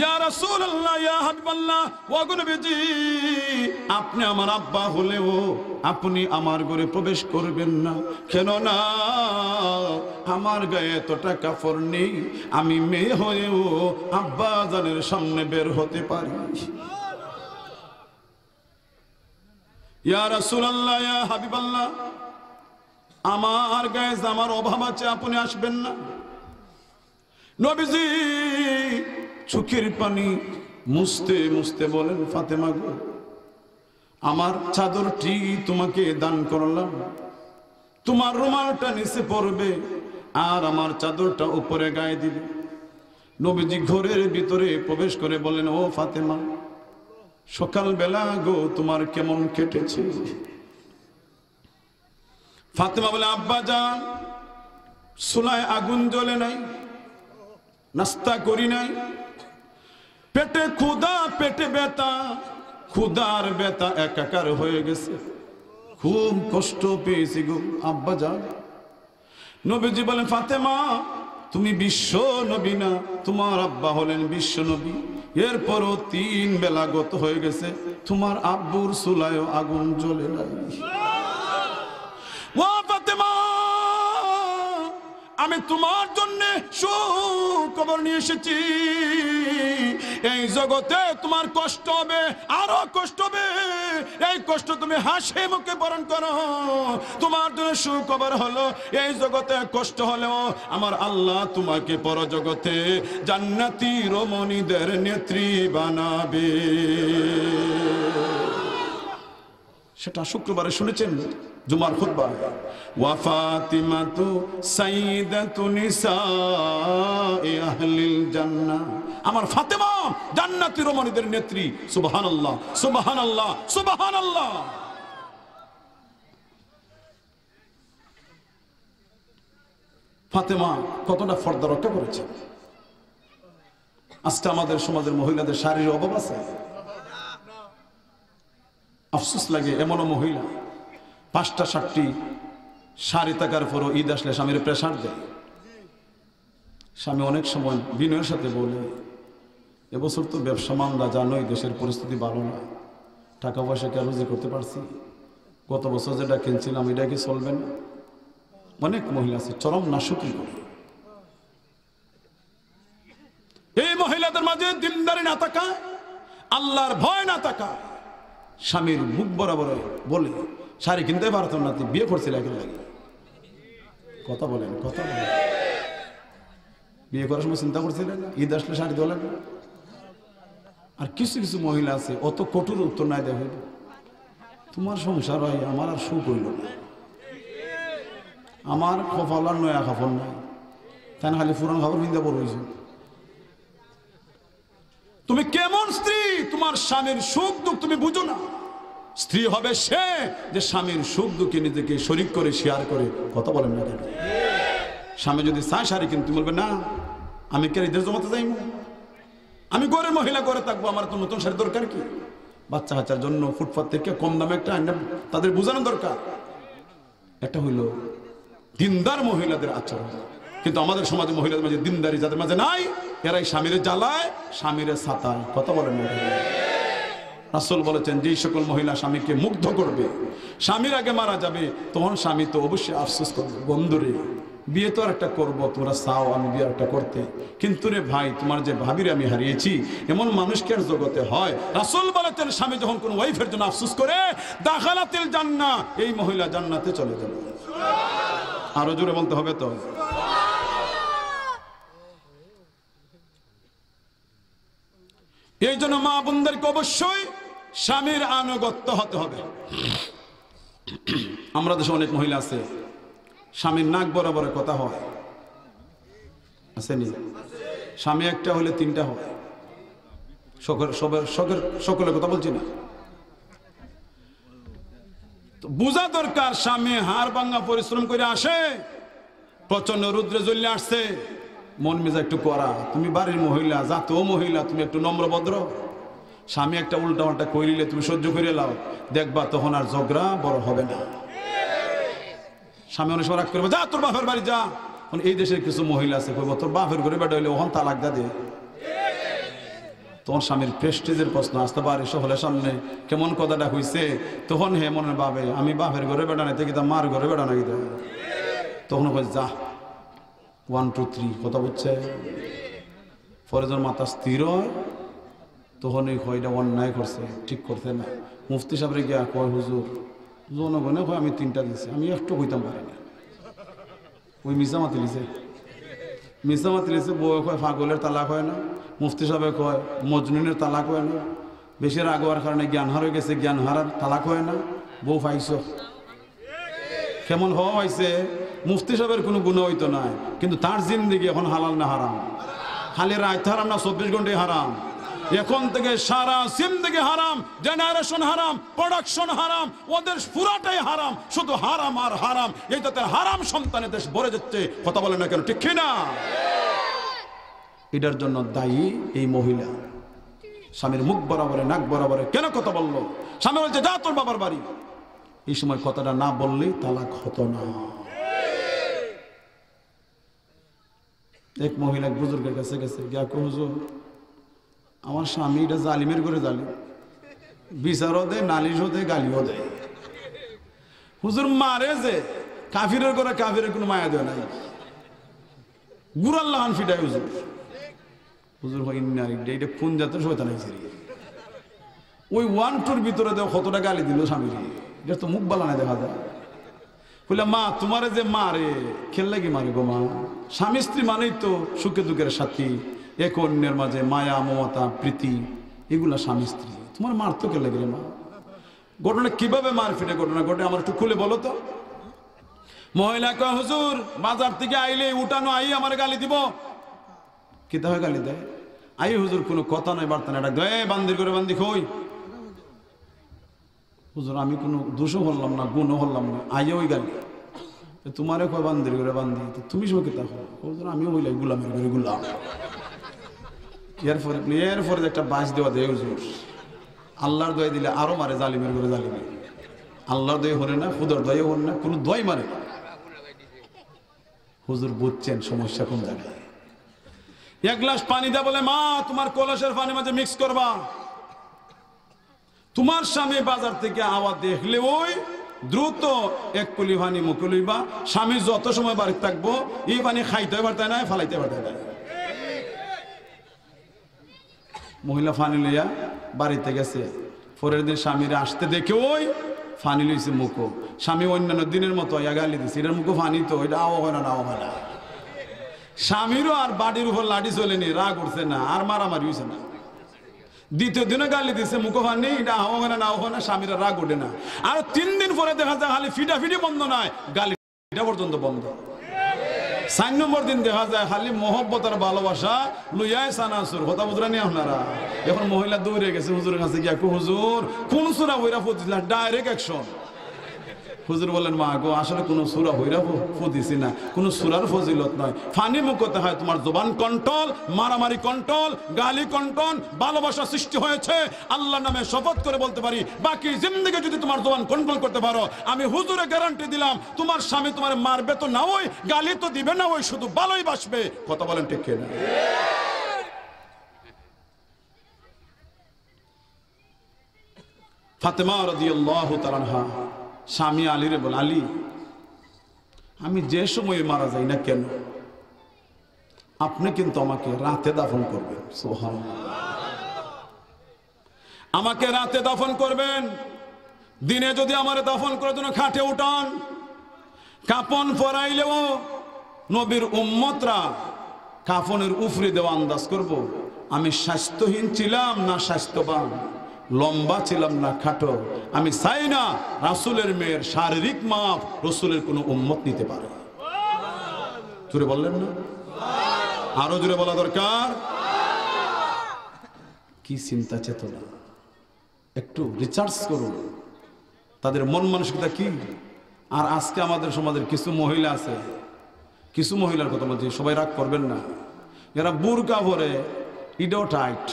ইয়া রাসূলুল্লাহ, ইয়া হাবিবাল্লাহ, ও নবীজি, আপনি আমার আব্বা হলেও আপনি আমার ঘরে প্রবেশ করবেন না। কেননা আমার গায়ে এতটা কাপড় নেই, আমি মেয়ে হয়েও আব্বা জানের সামনে বের হতে পারি। ইয়া রাসূলুল্লাহ, ইয়া হাবিবাল্লাহ, আমার গায়ে জামার অভাব আছে, আপনি আসবেন না। নবীজি চোখের পানি মুছতে মুছতে বলেন, ফাতেমা গো, আমার চাদরটি তোমাকে দান করলাম, তোমার রুমালটা নিচে পড়বে আর আমার চাদরটা উপরে গায়ে দিবে। নবীজি ঘরের ভিতরে প্রবেশ করে বলেন, ও ফাতেমা, সকালবেলা গো তোমার কেমন কেটেছে? ফাতেমা বলে, আব্বা যান, চুলায় আগুন জ্বলে নাই, নাস্তা করি নাই, পেটে ক্ষুধা, পেটে ব্যথা, ক্ষুধার ব্যথা একাকার হয়ে গেছে, খুব কষ্ট পেয়েছি গো আব্বা যান। নবীজি বলেন, ফাতেমা, তুমি বিশ্ব নবী না, তোমার আব্বা হলেন বিশ্ব নবী, এরপরও তিন বেলা গত হয়ে গেছে, তোমার আব্বুর চুলায়ও আগুন জ্বলে নাই। ও ফাতেমা, আমি তোমার জন্য সুখবর নিয়ে এসেছি, এই জগতে তোমার কষ্ট হবে, আরো কষ্ট হবে, এই কষ্ট তুমি হাসি মুখে বরণ করো। তোমার জন্য সুখবর হলো এই জগতে কষ্ট হলেও আমার আল্লাহ তোমাকে পরজগতে জান্নাতি রমণীদের নেত্রী বানাবে। সেটা শুক্রবারে শুনেছেন জুমার খুতবা। ওয়া ফাতিমাতু সাইয়্যিদাতু নিসাই আহলিল জান্নাহ, আমার ফাতেমা জান্নাতি রমণীদের নেত্রী। সুবহানাল্লাহ, সুবহানাল্লাহ, সুবহানাল্লাহ। ফাতেমা কতটা ফরদা রক্ষা করেছে। আজকে আমাদের সমাজের মহিলাদের শারীর অভাব আছে, আফসোস লাগে এমনও মহিলা পাঁচটা ষাটটি শাড়ি থাকার পরও ঈদ আসলে স্বামীর প্রেশার দেয়। স্বামী অনেক সময় বিনয়ের সাথে বলে, এবছর তো ব্যবসা মামলা জানোই, দেশের পরিস্থিতি ভালো না, টাকা পয়সা কেন যে করতে পারছি, গত বছর যেটা কিনছিলাম এটা কি চলবে না। অনেক মহিলা আছে চরম নাশকী করে। এই মহিলাদের মাঝে দিনদারি না থাকা, আল্লাহর ভয় না থাকা, স্বামীর মুখ বরাবর বলে শাড়ি কিনতে পারতাম না, তুই বিয়ে করছিল একের লাগে। কথা বলেন, কথা বলেন, বিয়ে করার সময় চিন্তা করছিলেন ঈদ আসলে শাড়ি দোলেন। আর কিছু কিছু মহিলা আছে অত কঠোর উত্তর নাই দেওয়া হইল, তোমার সংসার হয় আমার আর সুখ হইল না, আমার কপাল আর নয়া খাপন নাই, তাই না খালি পুরান খাবার বিন্দা বড় হয়েছে। তুমি কেমন স্ত্রী, তোমার স্বামীর সুখ দুঃখ তুমি বুঝো না। স্ত্রী হবে সে যে স্বামীর সুখ দুঃখে নিজেকে শরিক করে, শেয়ার করে। কথা বলেন না, স্বামী যদি চায় শাড়ি কিনতে, বলবে না আমি কে ঈদের জমাতে যাই, আমি ঘরের মহিলা করে থাকবো, আমার তো নতুন শাড়ি দরকার কি, বাচ্চা কাচ্চার জন্য ফুটপাত থেকে কম দামে একটা আইনা তাদের বোঝানো দরকার। এটা হইল দিনদার মহিলাদের আচরণ। কিন্তু আমাদের সমাজে মহিলাদের মাঝে দিনদারি যাদের মাঝে নাই, এরাই স্বামীরে জ্বালায়, স্বামীরে ছাতায়। কথা বলেন না, রাসূল বলেছেন যে সকল মহিলা স্বামীকে মুগ্ধ করবে, স্বামীর আগে মারা যাবে, তখন স্বামী তো অবশ্যই আফসোস করবে, বন্ধুরে বিয়ে তো আর একটা করবো, তোমরা চাও আমি বিয়ে একটা করতে, কিন্তু রে ভাই তোমার যে ভাবির আমি হারিয়েছি, এমন মানুষকে আর জগতে হয়। রাসূল বলেছেন স্বামী যখন কোন ওয়াইফের জন্য আফসোস করে, দাখালাতিল জান্নাহ, এই মহিলা জান্নাতে চলে যাবে। আরো জোরে বলতে হবে তো। এই জন্য মা বোনদেরকে অবশ্যই স্বামীর আনুগত্য হতে হবে। আমরা দেশে অনেক মহিলা আছে স্বামীর নাক বরাবর কথা হয়, আসেনি? স্বামী একটা হলে তিনটা হয়, সকলের কথা বলছি না। বুঝা দরকার স্বামী হাড় ভাঙা পরিশ্রম করে আসে, প্রচন্ড রুদ্রে জ্বলে আসছে, মন মেজা একটু করা, তুমি বাড়ির মহিলা, জাতীয় মহিলা, তুমি একটু নম্রভদ্র। স্বামী একটা উল্টা পাল্টা কইলে তুমি সহ্য করে লাও, দেখবা তখন আর ঝগড়া বড় হবে না। স্বামী অনেক সময় রাগ করবে, যা তোর বাপের বাড়ি যা। এই দেশের কিছু মহিলা আছে কইব তোর বাপের ঘরে বেটা হইলে ওখান তালাক দা দে, তখন স্বামীর প্রেস্টিজের প্রশ্ন আসতে পারে, সকলের সামনে কেমন কথাটা হইছে, তখন হে মনে ভাবে আমি বাপের ঘরে বেটা নাইতে গিয়ে মার ঘরে বেটা নাকি, তখন কই যা ওয়ান টু থ্রি। কথা বুঝছে? পরে যখন মাথা স্থির হয় তখন এই কয়টা অন্যায় করছে, ঠিক করছে না, মুফতি সাহেব রে গিয়া কয় হুজুর জনগণে কয় আমি তিনটা দিছি, আমি একটু কইতাম পারি না, ওই মিসামাতি লিছে, মিসামাতি লিছে, বউ কয় ফাগলের তালাক হয় না, মুফতি সাহেব কয় মজনুনের তালাক হয় না, বেশি রাগ হওয়ার কারণে জ্ঞান হারা হয়ে গেছে, জ্ঞান হারার তালাক হয় না, বউ পাইছ কেমন হওয়া হয়েছে। মুফতি সাহেবের কোনো গুণা হইতো না, কিন্তু তার জিন্দিগি এখন হালাল না হারাম, খালি রাত হারাম না চব্বিশ ঘন্টায় হারাম, এখন থেকে সারা জিন্দিগি হারাম, জেনারেশন হারাম, প্রোডাকশন হারাম, ওদের পুরাটাই হারাম, শুধু হারাম আর হারাম। এইটাতে হারাম সন্তানে দেশ ভরে যাচ্ছে। কথা বলে না কেন, ঠিক কিনা? এটার জন্য দায়ী এই মহিলা। স্বামীর মুখ বরাবরে নাক বরাবরে কেন কথা বললো? স্বামী বলছে যা তোর বাবার বাড়ি, এই সময় কথাটা না বললেই তালাক হতো না। এক মহিলা বুজুর্গের কাছে গেছে, গিয়া কয় হুজুর আমার স্বামী এটা জালিমের ঘরে জালিম, বিচারও দেয়, নালিশও দেয়, গালিও দেয়, হুজুর মারে যে, কাফিরের ঘরে কাফিরের কোনো মায়া দেয় নাই, গুরাল লাহান ফিটায় হুজুর। হুজুর এটা কোন জাতের শয়তান হয়েছে, ওই ওয়ান টুর ভিতরে দেয় কতটা গালি দিল স্বামীর, এটা তো মুখ বালানায় দেখা যায়। বললাম মা তোমারে যে মারে খেললে কি মারে গো মা, স্বামী স্ত্রী মানেই তো সুখে দুঃখের সাথী, এক অন্যের মাঝে মায়া মমতা প্রীতি, এগুলা স্বামী স্ত্রী, তোমার মার তো খেললে গেলে মা। ঘটনা কিভাবে মার ফিটে ঘটনা ঘটে আমার একটু খুলে বলো তো। মহিলা কয় হুজুর বাজার থেকে আইলে উঠানো আই আমার গালি দিব, কিতা হয় গালি দেয়, আই হুজুর কোনো কথা নয় বার্তা না, এটা গায়ে বান্দির করে বান্দি কই, হুজুর আমি কোনো দোষও হলাম না গুণও হলাম না, আইয়ে ওই গালি, তোমারে কয় বান্দির করে বান্দি, তো তুমি সব কেতা হো, আমিও বললাম গুলামের করে গুলাম। এরপরে এরপরে একটা বাঁশ দেওয়া দেয় হুজুর, আল্লাহর দোয়া দিলে আরো মারে জালিমের করে জালিমে। আল্লাহর দোয়া হলে না, খুদার দোয়া হল না, কোনো দোয়াই মারে না। হুজুর বুঝছেন সমস্যা কোন জায়গায়। এক গ্লাস পানি দা বলে, মা তোমার কলসের পানি মাঝে মিক্স করবা। তোমার স্বামী বাজার থেকে আওয়াজ দেখলে ওই দ্রুত এক কুলি পানি মুখে লইবা। স্বামী যত সময় বাড়িতে থাকবো এই পানি খাইতে পারতে না, ফালাইতে পারতে না। মহিলা ফানি লইয়া বাড়িতে গেছে, পরের দিন স্বামীরা আসতে দেখে ওই ফানি লইছে মুখো। স্বামী অন্যান্য দিনের মতো গালি দিছে, এটার মুখো ফানি তো, এটা আও হয় না, নাও হয় না। স্বামীরও আর বাড়ির উপর লাঠি চলেনি, রাগ উঠছে না, আর মারামারি হয়েছে না। দ্বিতীয় দিনে গালি দিছে, মুখো ফানি, এটা আও হয় না, নাও হয় না, স্বামীরা রাগ ওঠে না। আর তিন দিন পরে দেখা যায় খালি ফিটা ফিটি বন্ধ নয়, গালি এটা পর্যন্ত বন্ধ। চার নম্বর দিন দেখা যায় খালি মহব্বত আর ভালোবাসা লুইয়াই সানাসুর কথা বুঝরা নিয়ে আপনারা। এখন মহিলা দৌড়ে গেছে হুজুরের কাছে গিয়া, হুজুর কোন সুরা হইরা ফুটিস না, ডাইরেক্ট অ্যাকশন। হুজুর বলেন, মা গো আসলে কোনো সুরা হইরা ফুটিছি না, কোনো সুরার ফজিলত নয়। ফানি মুখতে হয় তোমার জবান কন্ট্রোল, মারামারি কন্ট্রোল, গালি কন্ট্রোল, ভালোবাসা সৃষ্টি হয়েছে। আল্লাহ নামে শপথ করে বলতে পারি, বাকি জিন্দেগি যদি তোমার জবান কন্ট্রোল করতে পারো, আমি হুজুরে গ্যারান্টি দিলাম তোমার স্বামী তোমার মারবে তো না, ওই গালি তো দিবে না, ওই শুধু ভালোই বাসবে। কথা বলেন ঠিক কিনা? ফাতেমা রাদিয়াল্লাহু তাআলা আনহা স্বামী আলীরে বল, আলী আমি যে সময়ে মারা যাই না কেন আপনি কিন্তু আমাকে রাতে দাফন করবেন। সুবহানাল্লাহ। আমাকে রাতে দাফন করবেন, দিনে যদি আমার দাফন করার জন্য খাটে উঠান, কাফন পরাইলেও নবীর উম্মতরা কাফনের উফরে দেওয়া আন্দাজ করব আমি স্বাস্থ্যহীন ছিলাম না স্বাস্থ্যবান, লম্বা ছিলাম না খাটো। আমি চাই না রাসূলের মেয়ের শারীরিক মাপ রাসূলের কোনো উম্মত নিতে পারে। জোরে বললেন না? আরো জোরে বলা দরকার। কি চিন্তা চেতনা, একটু রিসার্চ করুন তাদের মন মানসিকতা কি। আর আজকে আমাদের সমাজের কিছু মহিলা আছে, কিছু মহিলার কথা বলছি, সবাই রাগ করবেন না, যারা বুরকা পরে, এটাও টাইট।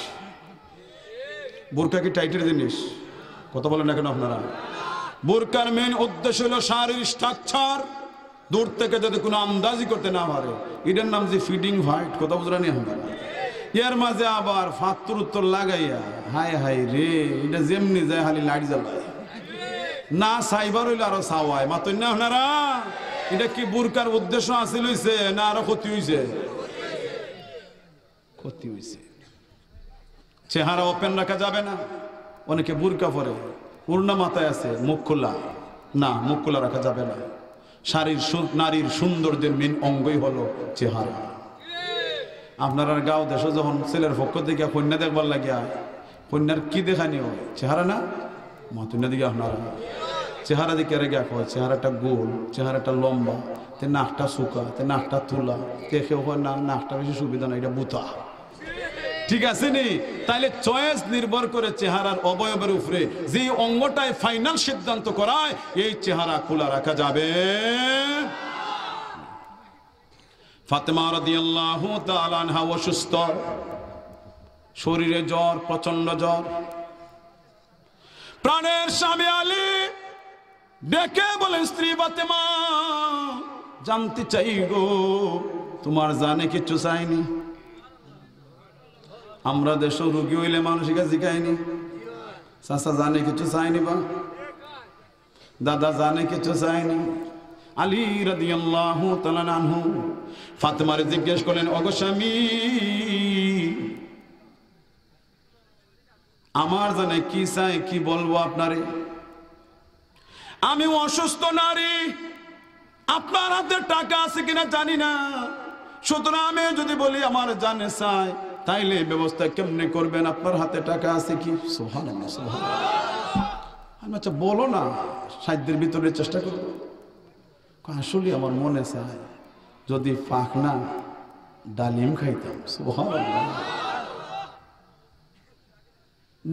বোরকা কি টাইটের জিনিস? কথা বলেন না কেন আপনারা? বোরকার মেন উদ্দেশ্য হলো শারীরিক স্ট্রাকচার দূর থেকে যদি কোনো আমদাজি করতে না পারে, এটার নাম যে ফিডিং হোয়াইট। কথা বুঝলানি আপনারা? এর মাঝে আবার ফাতুর উত্তর লাগাইয়া, হায় হায় রে, এটা যেমনি যায় খালি লাইট জ্বালায়, না সাইবার হইলো আরো সাওয়ায়। মাতই না আপনারা? এটা কি বোরকার উদ্দেশ্য আসিল হইছে না আরো ক্ষতি হইছে? ক্ষতি হইছে। চেহারা ওপেন রাখা যাবে না। অনেকে বুরকা পরে, উড়না মাথায় আছে, মুখ খোলা না, মুখ খোলা রাখা যাবে না। শারীর নারীর সৌন্দর্যের মেন অঙ্গই হলো চেহারা। আপনারা গাঁও দেশে যখন ছেলের পক্ষ থেকে কন্যা দেখবার লাগিয়া, কন্যার কি দেখানি হয়? চেহারা না মাতুন্যা দিকে আপনারা চেহারা দিকে রেগে কয়, চেহারাটা গোল, চেহারাটা লম্বা, তে নাকটা শুকা, তে নাকটা তুলা, দেখে হয় না নাকটা বেশি সুবিধা না, এটা বুতা। ঠিক আছে নি? তাইলে চয়েস নির্ভর করে চেহারার অবয়বের উপরে। যে অঙ্গটায় ফাইনাল সিদ্ধান্ত করায় এই চেহারা খোলা রাখা যাবে। ফাতেমা রাদিয়াল্লাহু তাআলা আনহা অসুস্থ, শরীরে জ্বর, প্রচন্ড জ্বর। প্রাণের স্বামী আলী ডেকে বলেন, স্ত্রী ফাতেমা জানতে চাই গো, তোমার জানে কিছু চাইনি? আমরা দেশে রোগী হইলে মানুষের কাছে জিগাইনি, চাচা জানে কিছু চাইনি বা দাদা জানে কিছু চাইনি। আলী রাদিয়াল্লাহু তাআলা আনহু ফাতেমারে জিজ্ঞেস করলেন, ওগো স্বামী আমার জানে কি চাই, কি বলবো আপনারে? আমি অসুস্থ নারী, আপনার হাতে টাকা আছে কিনা জানি না, সুতরাং আমি যদি বলি আমার জানে চাই, তাইলে ব্যবস্থা কেমনে করবেন? আপনার হাতে টাকা আছে কি? সুবহানাল্লাহ, সুবহানাল্লাহ। আচ্ছা বলো না, সাধ্যের ভিতরে চেষ্টা করো। আসলে আমার মনে চায় যদি পাখনা ডালিম খাইতাম। সুবহানাল্লাহ।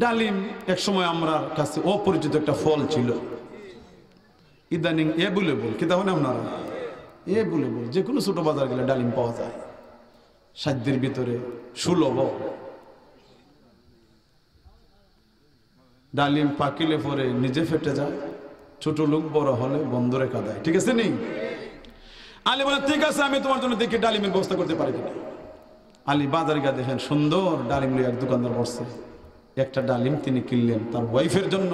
ডালিম একসময় আমরা কাছে অপরিচিত একটা ফল ছিল, ইদানিং অ্যাভেলেবল। কি তাহলে আপনারা এ বলে বলে যে কোনো ছোট বাজার গেলে ডালিম পাওয়া যায় সাধ্যের ভিতরে সুলভ ডালিম পাকিলে পরে নিজে ফেটে যায় ছোট লোক বড় হলে বন্ধরে কাঁদায় ঠিক আছে নি আলী বলে ঠিক আছে আমি তোমার জন্য দেখি ডালিমের ব্যবস্থা করতে পারি কিনা আলী বাজারে গিয়ে দেখেন সুন্দর ডালিম নিয়ে এক দোকানদার বসছে একটা ডালিম তিনি কিনলেন তার ওয়াইফের জন্য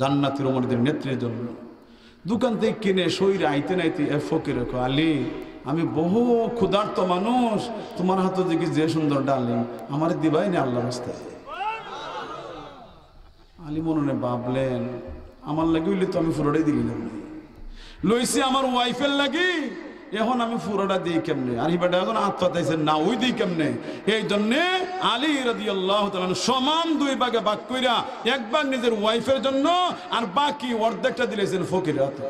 জান্নাতের ওমরদের নেত্রীর জন্য দোকান থেকে কিনে শরীরে আইতে নাইতে এ ফকির কো আলী আমি বহু ক্ষুধার্ত মানুষ তোমার হাতে দেখি যে সুন্দর ডালিম আমার দিবাই না আল্লাহর রাস্তায় আলী মনে ভাবলেন আমার লাগি হইলে তো আমি পুরোটাই দিলাম লইছি আমার ওয়াইফের লাগি এখন আমি পুরোটা দিই কেমনে আর বেটা এখন আত্মহত্যাছে না ওই দিই কেমনে এই জন্যে আলী রাদিয়াল্লাহু তাআলা সমান দুই ভাগে ভাগ কইরা একবার নিজের ওয়াইফের জন্য আর বাকি অর্ধেকটা দিলেছেন ফকিরের হাতে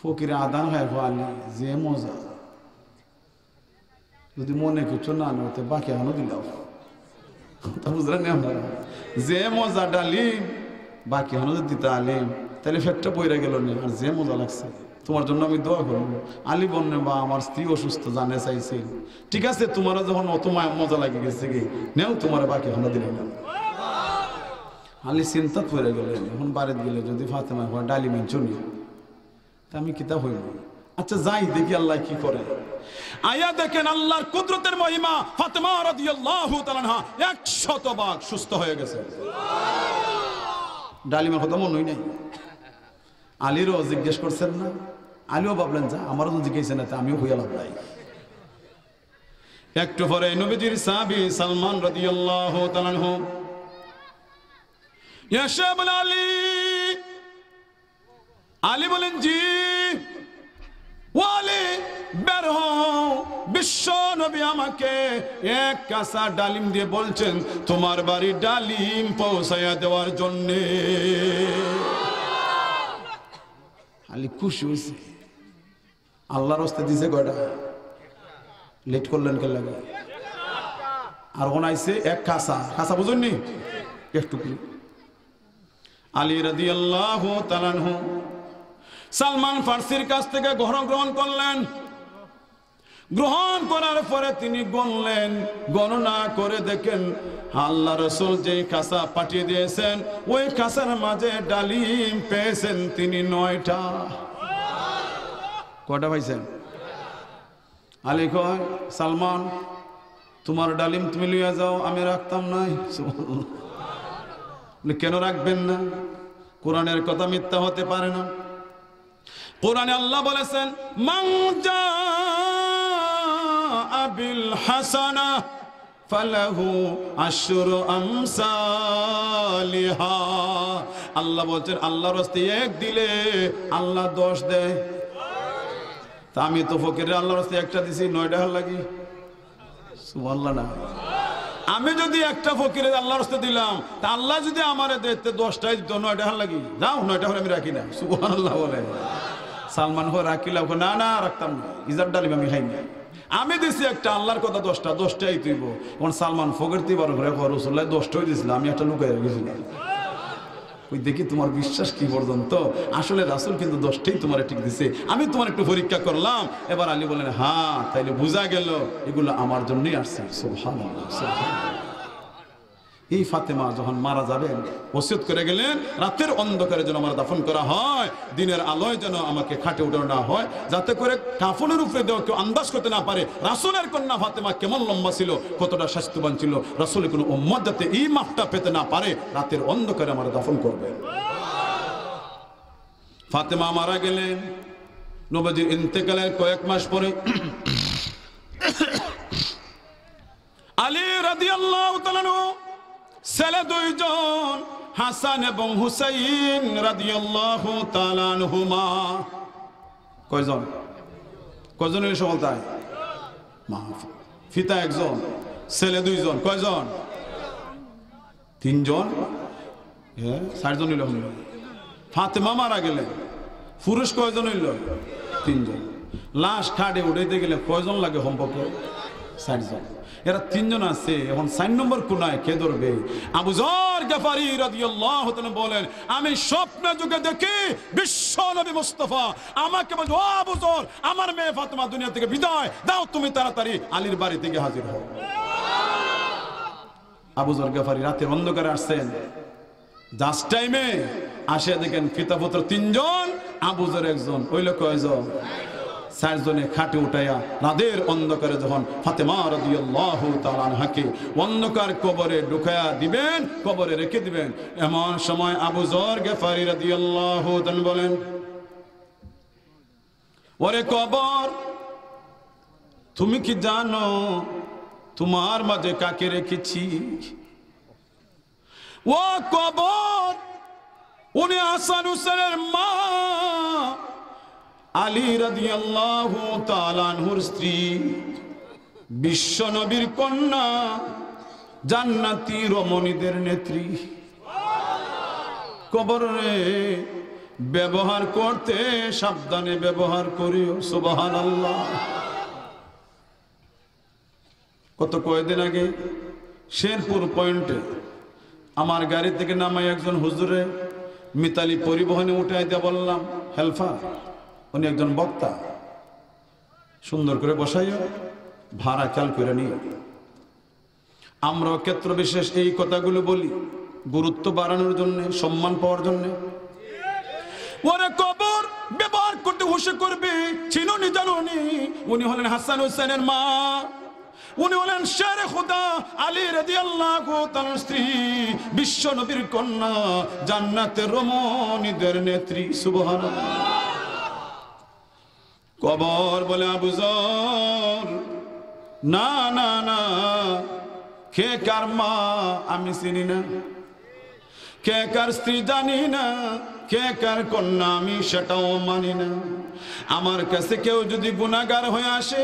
ফকির আদান হয় আলী যে মজা যদি মনে কিছু না আনতে বাকি আনো দিলাম তা বুঝলেন আপনারা যে মজা ডালিম বাকি আনো দিতে আলিম তাহলে ফেটটা বইরা গেল না আর যে মজা লাগছে তোমার জন্য আমি দোয়া করব আলী বন্যে বা আমার স্ত্রী অসুস্থ জানে চাইছে ঠিক আছে তোমার যখন অত মজা লাগে গেছে কি নেও তোমার বাকি হলো দিলাম আলী চিন্তা পড়ে গেলেন এখন বাড়িতে গেলে যদি ফাতেমা হয় ডালিম চলি তা আমি কিতা হইব আচ্ছা যাই দেখি আল্লাহ কি করে আয়া দেখেন আল্লাহর কুদরতের মহিমা ফাতেমা রাদিয়াল্লাহু তাআলা আনহা একশত ভাগ সুস্থ হয়ে গেছে সুবহানাল্লাহ ডালিমের কথা মনেই নাই আলীরও জিজ্ঞেস করছেন না আলীও ভাবলেন যা আমারও জিজ্ঞেসেন না আমিও হইয়া লাভ নাই একটু পরে নবীজির সাহাবী সালমান রাদিয়াল্লাহু তাআলা আনহু ইয়া শাব আলী আলী বলেন জি ওয়ালি বের হও বিশ্ব নবী আমাকে এক কাঁচা ডালিম দিয়ে বলছেন তোমার বাড়ি ডালিম পৌঁছায়া দেওয়ার জন্য আলী খুশি হয়েছে আল্লাহর হস্তে দিছে কয়টা লেট করলেন কে লাগে আর ওখানে আইছে এক কাঁচা কাঁচা বুঝুননি একটু আলী রাদিয়াল্লাহু তাআলা আনহু সালমান ফার্সির কাছ থেকে গ্রহণ গ্রহণ করলেন গ্রহণ করার পরে তিনি গণলেন গণনা করে দেখেন আল্লাহ রসুল যে কাঁচা পাঠিয়ে দিয়েছেন ওই কাঁচার মাঝে ডালিম পেয়েছেন তিনি নয়টা কটা পাইছেন আলী কয় সালমান তোমার ডালিম তুমি লইয়া যাও আমি রাখতাম নাই কেন রাখবেন না কোরআনের কথা মিথ্যা হতে পারে না কোরআনে আল্লাহ বলেছেন মান জাআ বিল হাসানা ফালাহু আশরু আমসালিহা আল্লাহ বলেন আল্লাহর রাস্তে এক দিলে আল্লাহ দশ দেয় তা আমি তো ফকিরের আল্লাহর রাস্তে একটা দিছি নয়টা লাগি সুবহানাল্লাহ না আমি যদি একটা ফকিরের আল্লাহর রাস্তে দিলাম তা আল্লাহ যদি আমারে দিতে দশটায় দিত নয়টা লাগি যাও নয়টা হলে আমি রাখি না সুবহানাল্লাহ বলে সালমান হো রাখিল না না রাখতাম না ইজার ডালিম আমি খাই না আমি দিছি একটা আল্লাহর কথা দশটা দশটাই তুইব এখন সালমান ফকির তিবার ঘরে রসুল্লাহ দশটাই দিয়েছিল আমি একটা লুকাই গেছিলাম ওই দেখি তোমার বিশ্বাস কি পর্যন্ত আসলে রাসুল কিন্তু দশটাই তোমার ঠিক দিছে আমি তোমার একটু পরীক্ষা করলাম এবার আলী বলেন হ্যাঁ তাইলে বোঝা গেল এগুলো আমার জন্যই আসছে সুবহানাল্লাহ সুবহানাল্লাহ এই ফাতেমা যখন মারা যাবেন ওসিয়ত করে গেলেন রাতের অন্ধকারে যেন আমার দাফন করা হয় দিনের আলোয় যেন আমাকে খাটে উঠানো না হয় যাতে করে কাফনের উপরে দেওয়া কেউ আন্দাজ করতে না পারে রাসুলের কন্যা ফাতেমা কেমন লম্বা ছিল কতটা স্বাস্থ্যবান ছিল রাসুলের কোনো উম্মত যাতে এই মাপটা পেতে না পারে রাতের অন্ধকারে আমার দাফন করবে ফাতেমা মারা গেলেন নবীজির ইন্তেকালের কয়েক মাস পরে আলী রাদিয়াল্লাহু তাআলা ছেলে দুইজন হাসান এবং হুসাইন রাদিয়াল্লাহু তাআলা আনহুমা কয়জন কয়জনের সফলতায় পিতা একজন ছেলে দুইজন কয়জন তিনজন হ্যাঁ চারজন হইল ফাতেমা মারা গেলেন পুরুষ কয়জন হইল তিনজন লাশ খাটে উঠাইতে গেলে কয়জন লাগে সম্পর্কে এরা তিনজন আছে। এখন সাইন নম্বর কোনায় কে ধরবে? আবু যর গাফারি রাদিয়াল্লাহু তাআলা বলেন, আমি স্বপ্ন যুগে দেখি বিশ্ব নবী মুস্তাফা আমাকে বলে, ও আবু যর, আমার মেয়ে ফাতেমা দুনিয়া থেকে বিদায় দাও, তুমি তাড়াতাড়ি আলীর বাড়িতে গিয়ে হাজির হও। আবু যর গাফারি রাতের অন্ধকারে আসেন, জাস্ট টাইমে আসে দেখেন পিতা পুত্র তিনজন, আবু যর একজন, ওই লোক কয়জন? চারজনে খাটে উঠাইয়া রাতের অন্ধকারে যখন ফাতেমা রাদিয়াল্লাহু তাআলা আনহাকে অন্ধকার কবরে ঢুকায়া দিবেন, কবরে রেখে দিবেন, এমন সময় আবু যর গফারি রাদিয়াল্লাহু তাআলা বলেন, ওরে কবর, তুমি কি জানো তোমার মাঝে কাকে রেখেছি? ও কবর, উনি হাসান হুসেনের মা আলী রাদিয়াল্লাহু তাআলা আনহুর স্ত্রী, বিশ্ব নবীর কন্যা, জান্নাতি রমণীদের নেত্রী। কবরে ব্যবহার করতে সাবধানে ব্যবহার করিও। সুবহানাল্লাহ। কত কয়েকদিন আগে শেরপুর পয়েন্টে আমার গাড়ি থেকে নামাই একজন হুজুরে মিতালি পরিবহনে উঠাই দিয়ে বললাম, হেল্পার, উনি একজন বক্তা, সুন্দর করে বসাইও, ভাড়া খেয়াল করে নিও। আমরাও ক্ষেত্র বিশেষ এই কথাগুলো বলি গুরুত্ব বাড়ানোর জন্য, সম্মান পাওয়ার জন্য। ওরে কবর, ব্যবহার করতে হুঁশ করবে। চিনুনি জানুনি, উনি হলেন হাসান হুসেনের মা, উনি হলেন শের খুদা আলী রাদিয়াল্লাহু তাআলার স্ত্রী, বিশ্ব নবীর কন্যা, জান্নাতের রমণীদের নেত্রী। সুবহানাল্লাহ। কবর বলে, আবু যর, না না না, কে কার মা আমি চিনি না, কে কার স্ত্রী জানি না, কে কার কন্যা আমি সেটাও মানি না। আমার কাছে কেউ যদি গুনাহগার হয়ে আসে,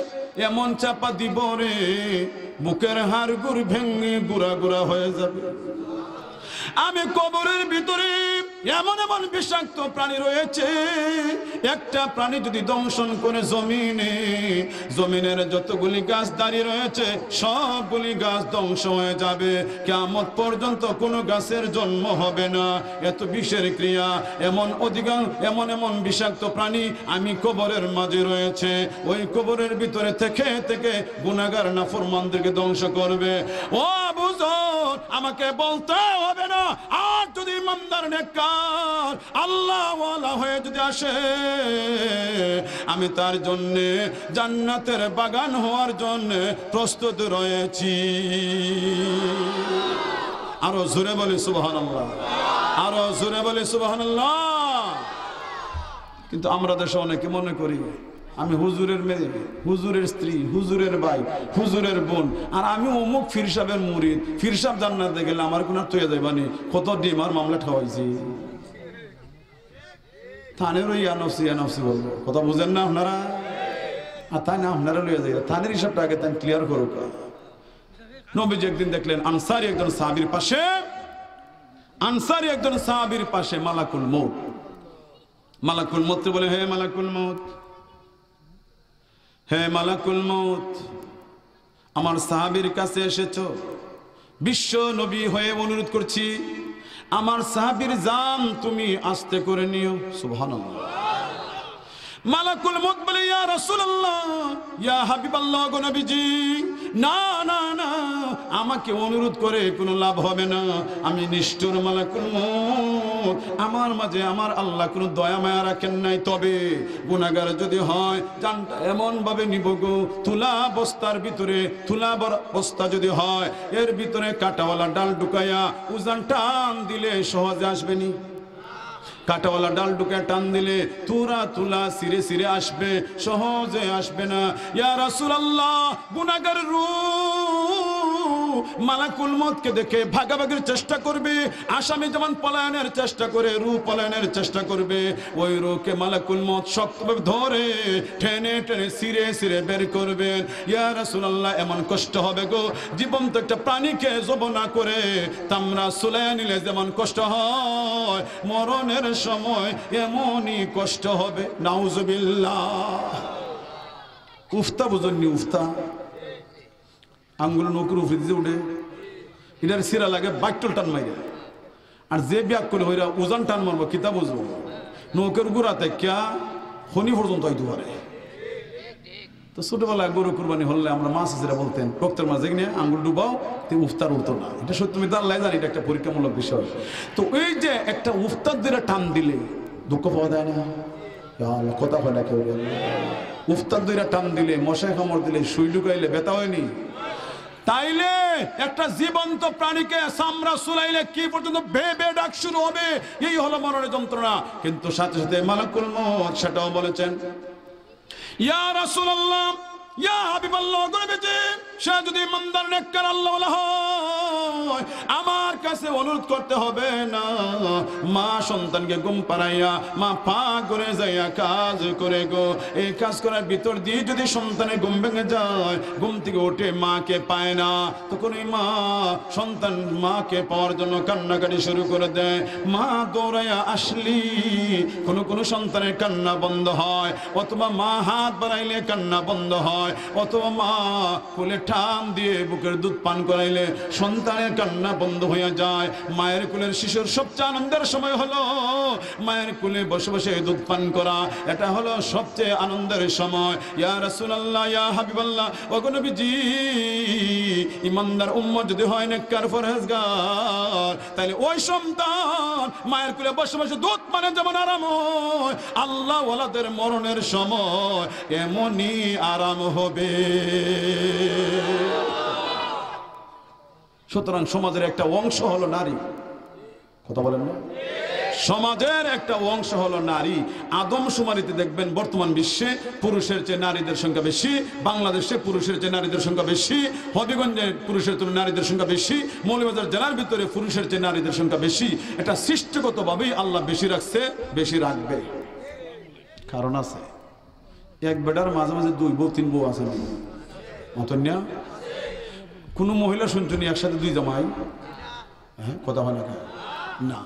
এমন চাপা দিব রে, বুকের হাড়গুড় ভেঙে গুড়া গুড়া হয়ে যাবে। আমি কবরের ভিতরে এমন এমন বিষাক্ত প্রাণী রয়েছে, একটা প্রাণী যদি দংশন করে জমিনে, জমিনের যতগুলি গাছ দাঁড়িয়ে রয়েছে সবগুলি গাছ ধ্বংস হয়ে যাবে, কিয়ামত পর্যন্ত কোনো গাছের জন্ম হবে না। এত বিষের ক্রিয়া, এমন অধিকাংশ এমন এমন বিষাক্ত প্রাণী আমি কবরের মাঝে রয়েছে। ওই কবরের ভিতরে থেকে থেকে গুনাহগার নাফরমানদেরকে ধ্বংস করবে। ও আবু যর, আমাকে বলতে হবে না, আর যদি ইমানদার নেককার আল্লাহওয়ালা হয়ে যদি আসে, আমি তার জন্য জান্নাতের বাগান হওয়ার জন্য প্রস্তুত রয়েছি। আরো জোরে বলি সুবহানাল্লাহ, আরো জোরে বলি সুবহানাল্লাহ। কিন্তু আমরা দেশে অনেকে মনে করি আমি হুজুরের মেয়ে, হুজুরের স্ত্রী, হুজুরের ভাই, হুজুরের বোন, আর আমি অমুক ফির সাহেবের মুরিদ, ফির সাহেব জান্নাতে গেলে আমার কোন তুই যাইবানি, কত ডিম আর মামলা ঠাওয়াইছি। থানেরও ইয়া নফসি ইয়া নফসি বলবো, কথা বুঝেন না আপনারা? আর তাই না, আপনারা লইয়া যাই থানের হিসাবটা আগে তাই ক্লিয়ার করুক। নবীজি একদিন দেখলেন আনসারি একজন সাহাবীর পাশে, আনসারি একজন সাহাবীর পাশে মালাকুল মউত। মালাকুল মউত বলে, হে মালাকুল মউত, হে মালাকুল মউত, আমার সাহাবীর কাছে এসেছো, বিশ্ব নবী হয়ে অনুরোধ করছি, আমার সাহাবীর জান তুমি আস্তে করে নিও। সুবহানাল্লাহ। মালাকুল মউত বলে, ইয়া রাসূলুল্লাহ, ইয়া হাবিবাল্লাহ, গো নবীজি, না না না, আমাকে অনুরোধ করে কোনো লাভ হবে না, আমি নিষ্ঠুর মালাকুল মউত, আমার মাঝে আমার আল্লাহ কোনো দয়া মায়া রাখেন নাই, তবে গুনাহগার যদি হয় জানটা এমন ভাবে নিব গো, তুলা বস্তার ভিতরে, তুলা বস্তা যদি হয় এর ভিতরে কাঁটাওয়ালা ডাল ঢুকাইয়া উজান টান দিলে সহজে আসবেনি, কাঁটাওয়ালা ডাল ঢুকে টান দিলে তুরা তুলা সিরে সিরে আসবে, সহজে আসবে না। ইয়া রাসূলুল্লাহ, গুনাহগার রূহ মালাকুল মউতকে দেখে ভাগাভাগির চেষ্টা করবে, আসামি যেমন পলায়নের চেষ্টা করে, রূহ পলায়নের চেষ্টা করবে, ওই রূহকে মালাকুল মউত শক্তভাবে ধরে টেনে টেনে সিরে সিরে বের করবেন। ইয়া রাসূলুল্লাহ, এমন কষ্ট হবে গো, জীবন্ত একটা প্রাণীকে জব না করে তামরা সুলাইয়া নিলে যেমন কষ্ট হয়, মরণের সময় এমনই কষ্ট হবে। নাউজুবিল্লাহ। উফতা বুঝুননি? উফতা আমগুলো নকুর উফরে দিয়ে উঠে এটার সিরা লাগে বাইটল টান মাইরা আর যে ব্যাগ করে হইরা ওজন টান মারবো কিতা বুঝবো নৌকের গুড়াতে ক্যা খনি পর্যন্ত হইতে পারে। তো ছোটবেলায় গরু কুরবানি হলে আমরা মাছ যেটা বলতেন রক্তের মাঝে নিয়ে আঙুল ডুবাও তো উফতার উঠতো না, এটা সত্যি মিথ্যা আল্লাহ জানি, এটা একটা পরীক্ষামূলক বিষয়। তো এই যে একটা উফতার দিয়ে টান দিলে দুঃখ পাওয়া যায় না, কথা হয় না কেউ, উফতার দিয়ে টান দিলে মশায় কামড় দিলে শুই ঢুকাইলে ব্যথা হয়নি? তাইলে একটা জীবন্ত প্রাণীকে সামরা সুলাইলে কি পর্যন্ত ভেবে ডাক শুরু হবে, এই হলো মরণের যন্ত্রণা। কিন্তু সাথে সাথে মালাকুল মউত সেটাও বলেছেন, ইয়া রাসূলুল্লাহ ইয়া হাবিবাল্লাহ, সে যদি ইমানদার নেককার আল্লাহওয়ালা হয় আমার কাছে অনুরোধ করতে হবে না, মা সন্তানকে ঘুম পাড়াইয়া মা পা করে যাইয়া কাজ করে গো, এই কাজ করার ভিতর দিয়ে যদি সন্তানের ঘুম ভেঙে যায় ঘুম থেকে উঠে মাকে পায় না, তখন এই মা সন্তান মাকে পাওয়ার জন্য কান্নাকাটি শুরু করে দেয়, মা দৌড়াইয়া আসলি কোনো কোনো সন্তানের কান্না বন্ধ হয়, অথবা মা হাত বাড়াইলে কান্না বন্ধ হয়, অথবা মা কোলে টান দিয়ে বুকের দুধ পান করাইলে সন্তানের কান্না বন্ধ হয়ে যায়। মায়ের কোলের শিশুর সবচেয়ে আনন্দের সময় হলো মায়ের কোলে বসে বসে দুধ পান করা, এটা হলো সবচেয়ে আনন্দের সময়। ইয়া রাসূলুল্লাহ ইয়া হাবিবাল্লাহ, ও নবীজি ইমানদার উম্মত যদি হয় নেককার পরহেজগার তাহলে ওই সন্তান মায়ের কোলে বসে বসে দুধ পানে যেমন আরাম হয়, আল্লাহ ওয়ালাদের মরণের সময় এমনই আরাম হবে। সুতরাং সমাজের একটা অংশ হলো নারী, কথা বলেন না, সমাজের একটা অংশ হলো নারী। আদমশুমারিতে দেখবেন বর্তমান বিশ্বে পুরুষের চেয়ে নারীদের সংখ্যা বেশি, বাংলাদেশে পুরুষের চেয়ে নারীদের সংখ্যা বেশি, হবিগঞ্জে পুরুষের তুলনায় নারীদের সংখ্যা বেশি, মৌলভীবাজার জেলার ভিতরে পুরুষের চেয়ে নারীদের সংখ্যা বেশি। এটা সৃষ্টিগতভাবেই আল্লাহ বেশি রাখছে, বেশি রাখবে, কারণ আছে এক বেটার মাঝে মাঝে দুই বউ তিন বউ আছে। অতন্যা কোনো মহিলা শুনছুনি একসাথে দুই জামাই? হ্যাঁ, কথা হয় না না,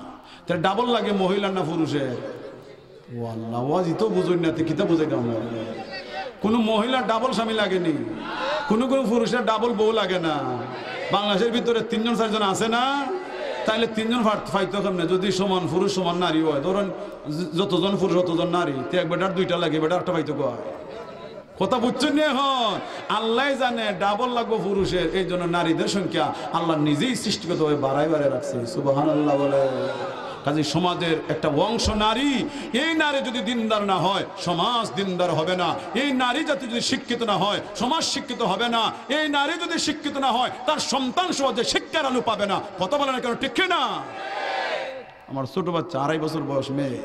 তার ডাবল লাগে মহিলার না পুরুষের? ও আল্লাহ, ওয়াজ তো বুঝুন না, কিতা বুঝে কেমন? কোনো মহিলার ডাবল স্বামী লাগেনি, কোনো কোনো পুরুষের ডাবল বউ লাগে না। বাংলাদেশের ভিতরে তিনজন চারজন আছে না, তাহলে তিনজন ফাইতো কেমনে যদি সমান পুরুষ সমান নারী হয়? ধরেন যতজন পুরুষ ততজন নারী, তো এক বেটার দুইটা লাগে, বেটার একটা ফাইতো হয়। কথা বুঝছেন না? এখন আল্লাহ জানে ডাবল লাগবে পুরুষের, এই জন্য নারীদের সংখ্যা আল্লাহ নিজেই সৃষ্টিগতভাবে বাড়ায় বাড়ায় রাখছে। সুবহানাল্লাহ বলে। কাজে সমাজের একটা অংশ নারী, এই নারী যদি দিনদার না হয় সমাজ দিনদার হবে না, এই নারী জাতি যদি শিক্ষিত না হয় সমাজ শিক্ষিত হবে না, এই নারী যদি শিক্ষিত না হয় তার সন্তান সমাজে শিক্ষার আলো পাবে না। কথা বলে না কেন? ঠিক না? আমার ছোট বাচ্চা আড়াই বছর বয়স মেয়ে,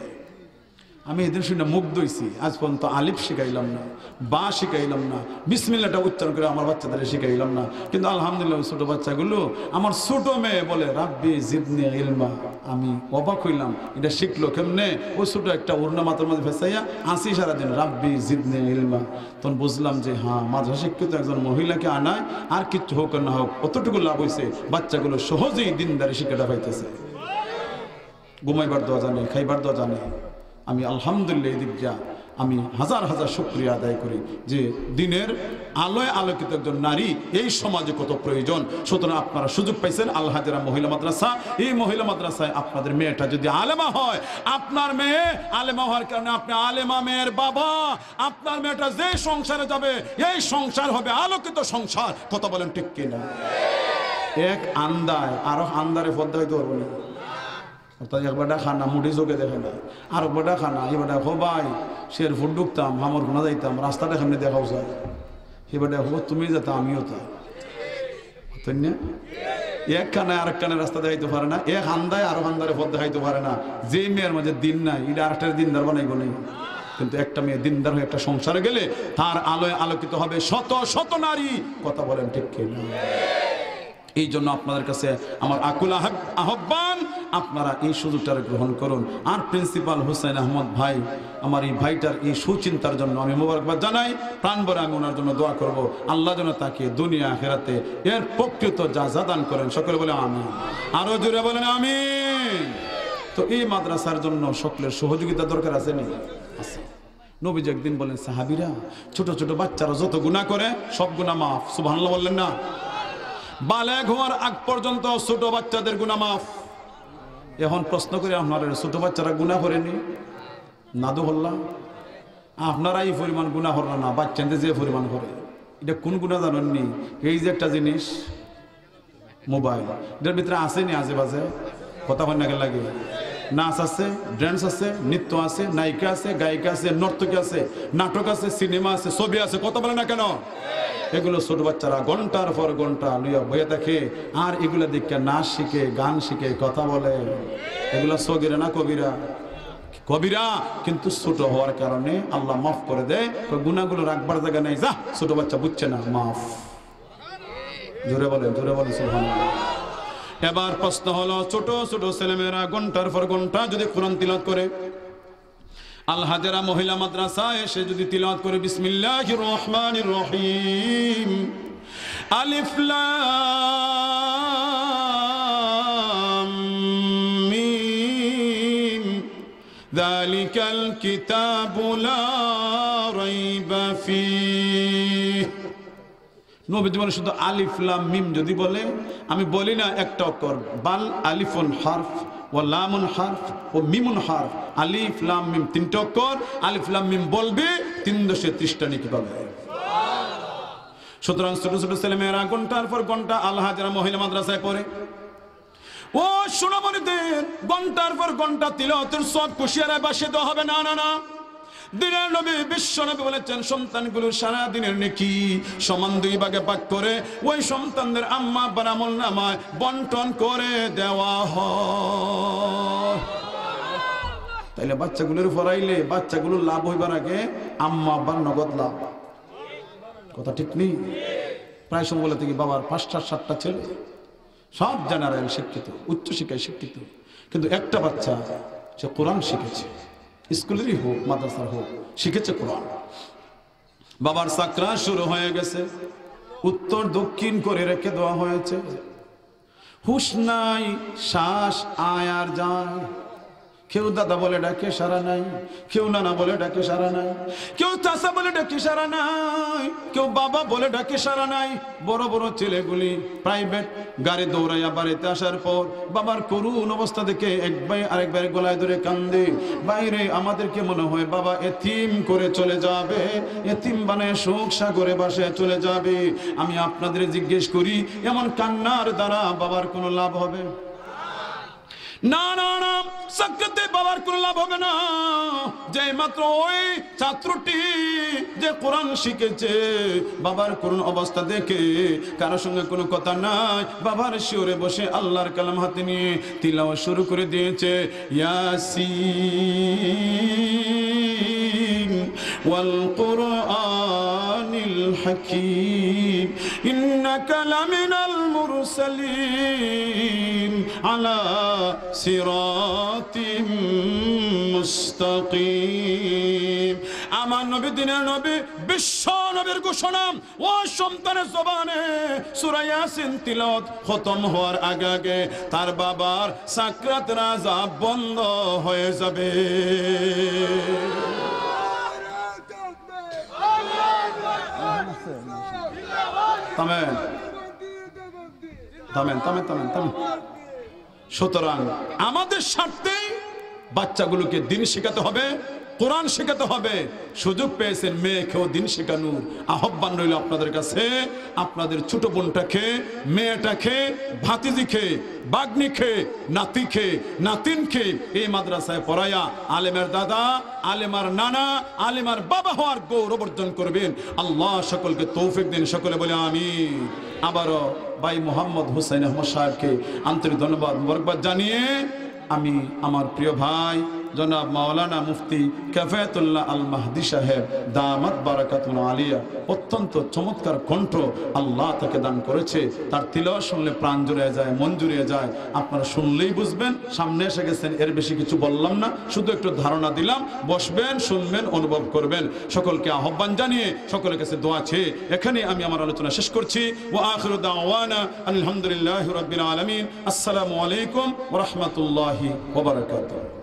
আমি এদের শুনে মুগ্ধ হয়েছি। আজ পর্যন্ত আলিফ শিখাইলাম না, বা শিখাইলাম না, বিসমিল্লাটা উচ্চারণ করে আমার বাচ্চাদের শিখাইলাম না, কিন্তু আলহামদুলিল্লাহ ছোটো বাচ্চাগুলো আমার ছোট মেয়ে বলে রাব্বি জিদনি ইলমা, আমি অবাক হইলাম এটা শিখলো কেমনে? ও ছোটো একটা ওড়না মাথার মধ্যে ফেসাইয়া আসি সারাদিন রাব্বি জিদনি ইলমা, তখন বুঝলাম যে হ্যাঁ মাঝে শিক্ষিত একজন মহিলাকে আনায় আর কিচ্ছু হোক না হোক অতটুকু লাভ হয়েছে, বাচ্চাগুলো সহজেই দিনদারি শিক্ষাটা পাইতেছে। ঘুমাইবার দেওয়া জানে, খাইবার দেওয়া জানে। আমি আলহামদুলিল্লাহ এই দিক যা আমি হাজার হাজার শুকরিয়া আদায় করি যে দিনের আলোয় আলোকিত একজন নারী এই সমাজে কত প্রয়োজন। সুতরাং আপনারা সুযোগ পাইছেন আল হাজেরা মহিলা মাদ্রাসা, এই মহিলা মাদ্রাসায় আপনাদের মেয়েটা যদি আলেমা হয়, আপনার মেয়ে আলেমা হওয়ার কারণে আপনি আলেমা মেয়ের বাবা, আপনার মেয়েটা যে সংসারে যাবে এই সংসার হবে আলোকিত সংসার। কথা বলেন ঠিক কিনা? এক আন্দায় আরো আন্দারে পদ্মায় ধরবো না, অর্থাৎ এক বেটা খানা মুঠি চোখে দেখে না, আর বেটা খানা এ বেটা হবাই শের ফুট ঢুকতাম আমার ঘোনা যাইতাম রাস্তাটা সামনে দেখাও যায়, এ বেটা হো তুমি যেতাম আমিও তা। এক কানায় আরেক কানে রাস্তা দেখাইতে পারে না, এক আন্দায় আরো আন্দারে পথ দেখাইতে পারে না। যে মেয়ের মাঝে দিন নাই এটা আরেকটার দিনদার বানাইব নেই, কিন্তু একটা মেয়ে দিনদার হয়ে একটা সংসারে গেলে তার আলোয় আলোকিত হবে শত শত নারী। কথা বলেন ঠিক কিনা? এই জন্য আপনাদের কাছে আমার আকুল আহ্বান, আপনারা এই সুযোগটা গ্রহণ করুন। আর প্রিন্সিপাল হুসাইন আহমদ ভাই, আমার এই ভাইটার এই সুচিন্তার জন্য আমি মোবারকবাদ জানাই, প্রাণ ভরে আমি ওনার জন্য দোয়া করব, আল্লাহ যেন তাকে দুনিয়া আখিরাতে এর প্রকৃত জাযা দান করেন। সকলে বলে আমিন, আরো জোরে বলেন আমিন। তো এই মাদ্রাসার জন্য সকলের সহযোগিতা দরকার আছে নি? আছে। নবীজি একদিন বলেন সাহাবীরা ছোট ছোট বাচ্চারা যত গুনাহ করে সব গুনাহ মাফ। সুবহানাল্লাহ বললেন না? বালেগ হওয়ার আগ পর্যন্ত ছোট বাচ্চাদের গুনাহ মাফ। এখন প্রশ্ন করি, আপনারা ছোট বাচ্চারা গুনাহ করেনি? নাদু হল্লা আপনারা এই পরিমাণ গুনাহ করল না, বাচ্চাদের যে পরিমাণ করে। এটা কোন গুনাহ জানেননি? এই যে একটা জিনিস মোবাইল, এটার ভিতরে আসেনি আশেপাশে কথা বন্যাকে লাগে, নাচ আছে, ড্যান্স আছে, নৃত্য আছে, নায়িকা আছে, গায়িকা আছে, নর্তকী আছে, নাটক আছে, সিনেমা আছে, ছবি আছে, কথা বলে না কেন? এগুলো ছোট বাচ্চারা ঘন্টার পর ঘন্টা লইয়া বইয়া থাকে, আর এগুলো দেখে নাচ শিখে, গান শিখে, কথা বলে। এগুলো সগিরা না কবিরা? কবিরা, কিন্তু ছোট হওয়ার কারণে আল্লাহ মাফ করে দেয়। গুণাগুলো রাখবার জায়গা নেই, যা ছোট বাচ্চা বুঝছে না, মাফ। জোরে বলে, জোরে বলে সুবহানাল্লাহ। এবার প্রশ্ন হলো, ছোট ছোট ছেলেমেয়েরা ঘন্টার পর ঘন্টা যদি কোরআন তিলাওয়াত করে, আল হাজেরা মহিলা মাদ্রাসায় এসে যদি তিলাওয়াত করে বিসমিল্লাহির রহমানির রহিম, আলিফ লাম মিম যালিকাল কিতাবু লা রাইবা ফিহি, নবীজি বলেন শুধু আলিফ লাম মিম যদি বলে, আমি বলি না একটা অক্ষর, বাল আলিফুন হারফ ও লামুন হারফ ও মিমুন হারফ, আলিফ লাম মিম তিনটা অক্ষর, আলিফ লাম মিম বলবে তিন দশে ত্রিশটা নাকি পাবে। সুতরাং ছোট ছোট ছেলেমেয়েরা ঘন্টার পর ঘন্টা আল হাজেরা মহিলা মাদ্রাসায় পড়ে, ও সোনামণিদের ঘন্টার পর ঘন্টা তিলাওয়াতের সওয়াব কুশিয়ারায় বাসিত হবে। না না না, দিনের নবী বিশ্ব নবী বলেছেন, সন্তানগুলো সারা দিনের নেকি সমান দুই ভাগে ভাগ করে ওই সন্তানদের আম্মা বারামল নামায় বন্টন করে দেওয়া হয়। তাইলে বাচ্চাগুলোর ফরাইলে বাচ্চাগুলো লাভ হইবার আগে আম্মা আব্বার নগদ লাভ। কথা ঠিক নেই? প্রায় সময় বলে থেকে বাবার পাঁচটা সাতটা ছেলে, সব জেনারেল শিক্ষিত, উচ্চশিক্ষায় শিক্ষিত, কিন্তু একটা বাচ্চা সে কোরআন শিখেছে, স্কুলেরই হোক মাদ্রাসার হোক, শিখেছে কোরআন। বাবার চাকরা শুরু হয়ে গেছে, উত্তর দক্ষিণ করে রেখে দেওয়া হয়েছে, হুশ নাই, শ্বাস আয় আর যায়। কেউ দাদা বলে ডাকে সারা নাই, কেউ নানা বলে ডাকে সারা নাই, কেউ চাচা বলে ডাকে সারা নাই, কেউ বাবা বলে ডাকে সারা নাই। বড় বড় ছেলেগুলি প্রাইভেট গাড়ি দৌড়াইয়া বাড়িতে আসার পর বাবার করুণ অবস্থা দেখে এক ভাই আরেক ভাই গলায় ধরে কান্দে, বাইরে আমাদেরকে মনে হয় বাবা এতিম করে চলে যাবে, এতিম বানায় শোক সাগরে বাসায় চলে যাবে। আমি আপনাদের জিজ্ঞেস করি, এমন কান্নার দ্বারা বাবার কোনো লাভ হবে? না না না, সত্যতে বাবার কোন লাভ হবে না। যে মাত্র ওই ছাত্রটি যে কোরআন শিখেছে, বাবার করুণ অবস্থা দেখে কারো সঙ্গে কোনো কথা নাই, বাবার শিওরে বসে আল্লাহর কালাম হাতে নিয়ে তিলাওয়াত শুরু করে দিয়েছে, ইয়াসিন ওয়াল কুরআনিল হাকীম ইন্নাকা লামিনাল মুরসালিন আলা সিরাতিম মুস্তাকিম। আমার নবী দিনের নবী বিশ্ব নবীর ঘোষণা, ও সন্তানের জবানে সূরা ইয়াসিন তিলাওয়াত খতম হওয়ার আগে আগে তার বাবার সাকরাত রাজা বন্ধ হয়ে যাবে। থামেন থামেন থামেন থামেন থামেন। সুতরাং আমাদের স্বার্থে বাচ্চাগুলোকে দিন শেখাতে হবে, কোরআন শেখাতে হবে। সুযোগ পেয়েছেন মেয়েকেও দিন শেখানোর, আহ্বান রইল আপনাদের কাছে। আপনাদের ছোট বোনটাকে, মেয়েটাকে, ভাতিজিকে, বাগ্নিকে, নাতিকে, নাতিনকে এই মাদ্রাসায় পড়াইয়া আলেমের দাদা, আলেমার নানা, আলেমার বাবা হওয়ার গৌরব অর্জন করবেন। আল্লাহ সকলকে তৌফিক দিন, সকলে বলে আমিন। আবারও ভাই মোহাম্মদ হুসাইন আহমদ সাহেবকে আন্তরিক ধন্যবাদ মোবারকবাদ জানিয়ে আমি আমার প্রিয় ভাই জনাব মাওলানা মুফতি কাফায়াতুল্লাহ আল মাহদি সাহেব দামাত বারাকাতুল আলিয়া, অত্যন্ত চমৎকার কণ্ঠ আল্লাহ তাকে দান করেছে। তার তিলাওয়াত শুনলে প্রাণ জুড়িয়ে যায়, মন জুড়িয়ে যায়। আপনারা শুনলেই বুঝবেন, সামনে এসে গেছেন, এর বেশি কিছু বললাম না, শুধু একটু ধারণা দিলাম। বসবেন, শুনবেন, অনুভব করবেন। সকলকে আহ্বান জানিয়ে সকলের কাছে দোয়া চেয়ে এখানে আমি আমার আলোচনা শেষ করছি। ওয়া আখিরু দাওয়ানা আলহামদুলিল্লাহি রাব্বিল আলামিন। আসসালামু আলাইকুম ওয়া রাহমাতুল্লাহি ওয়া বারাকাতুহু।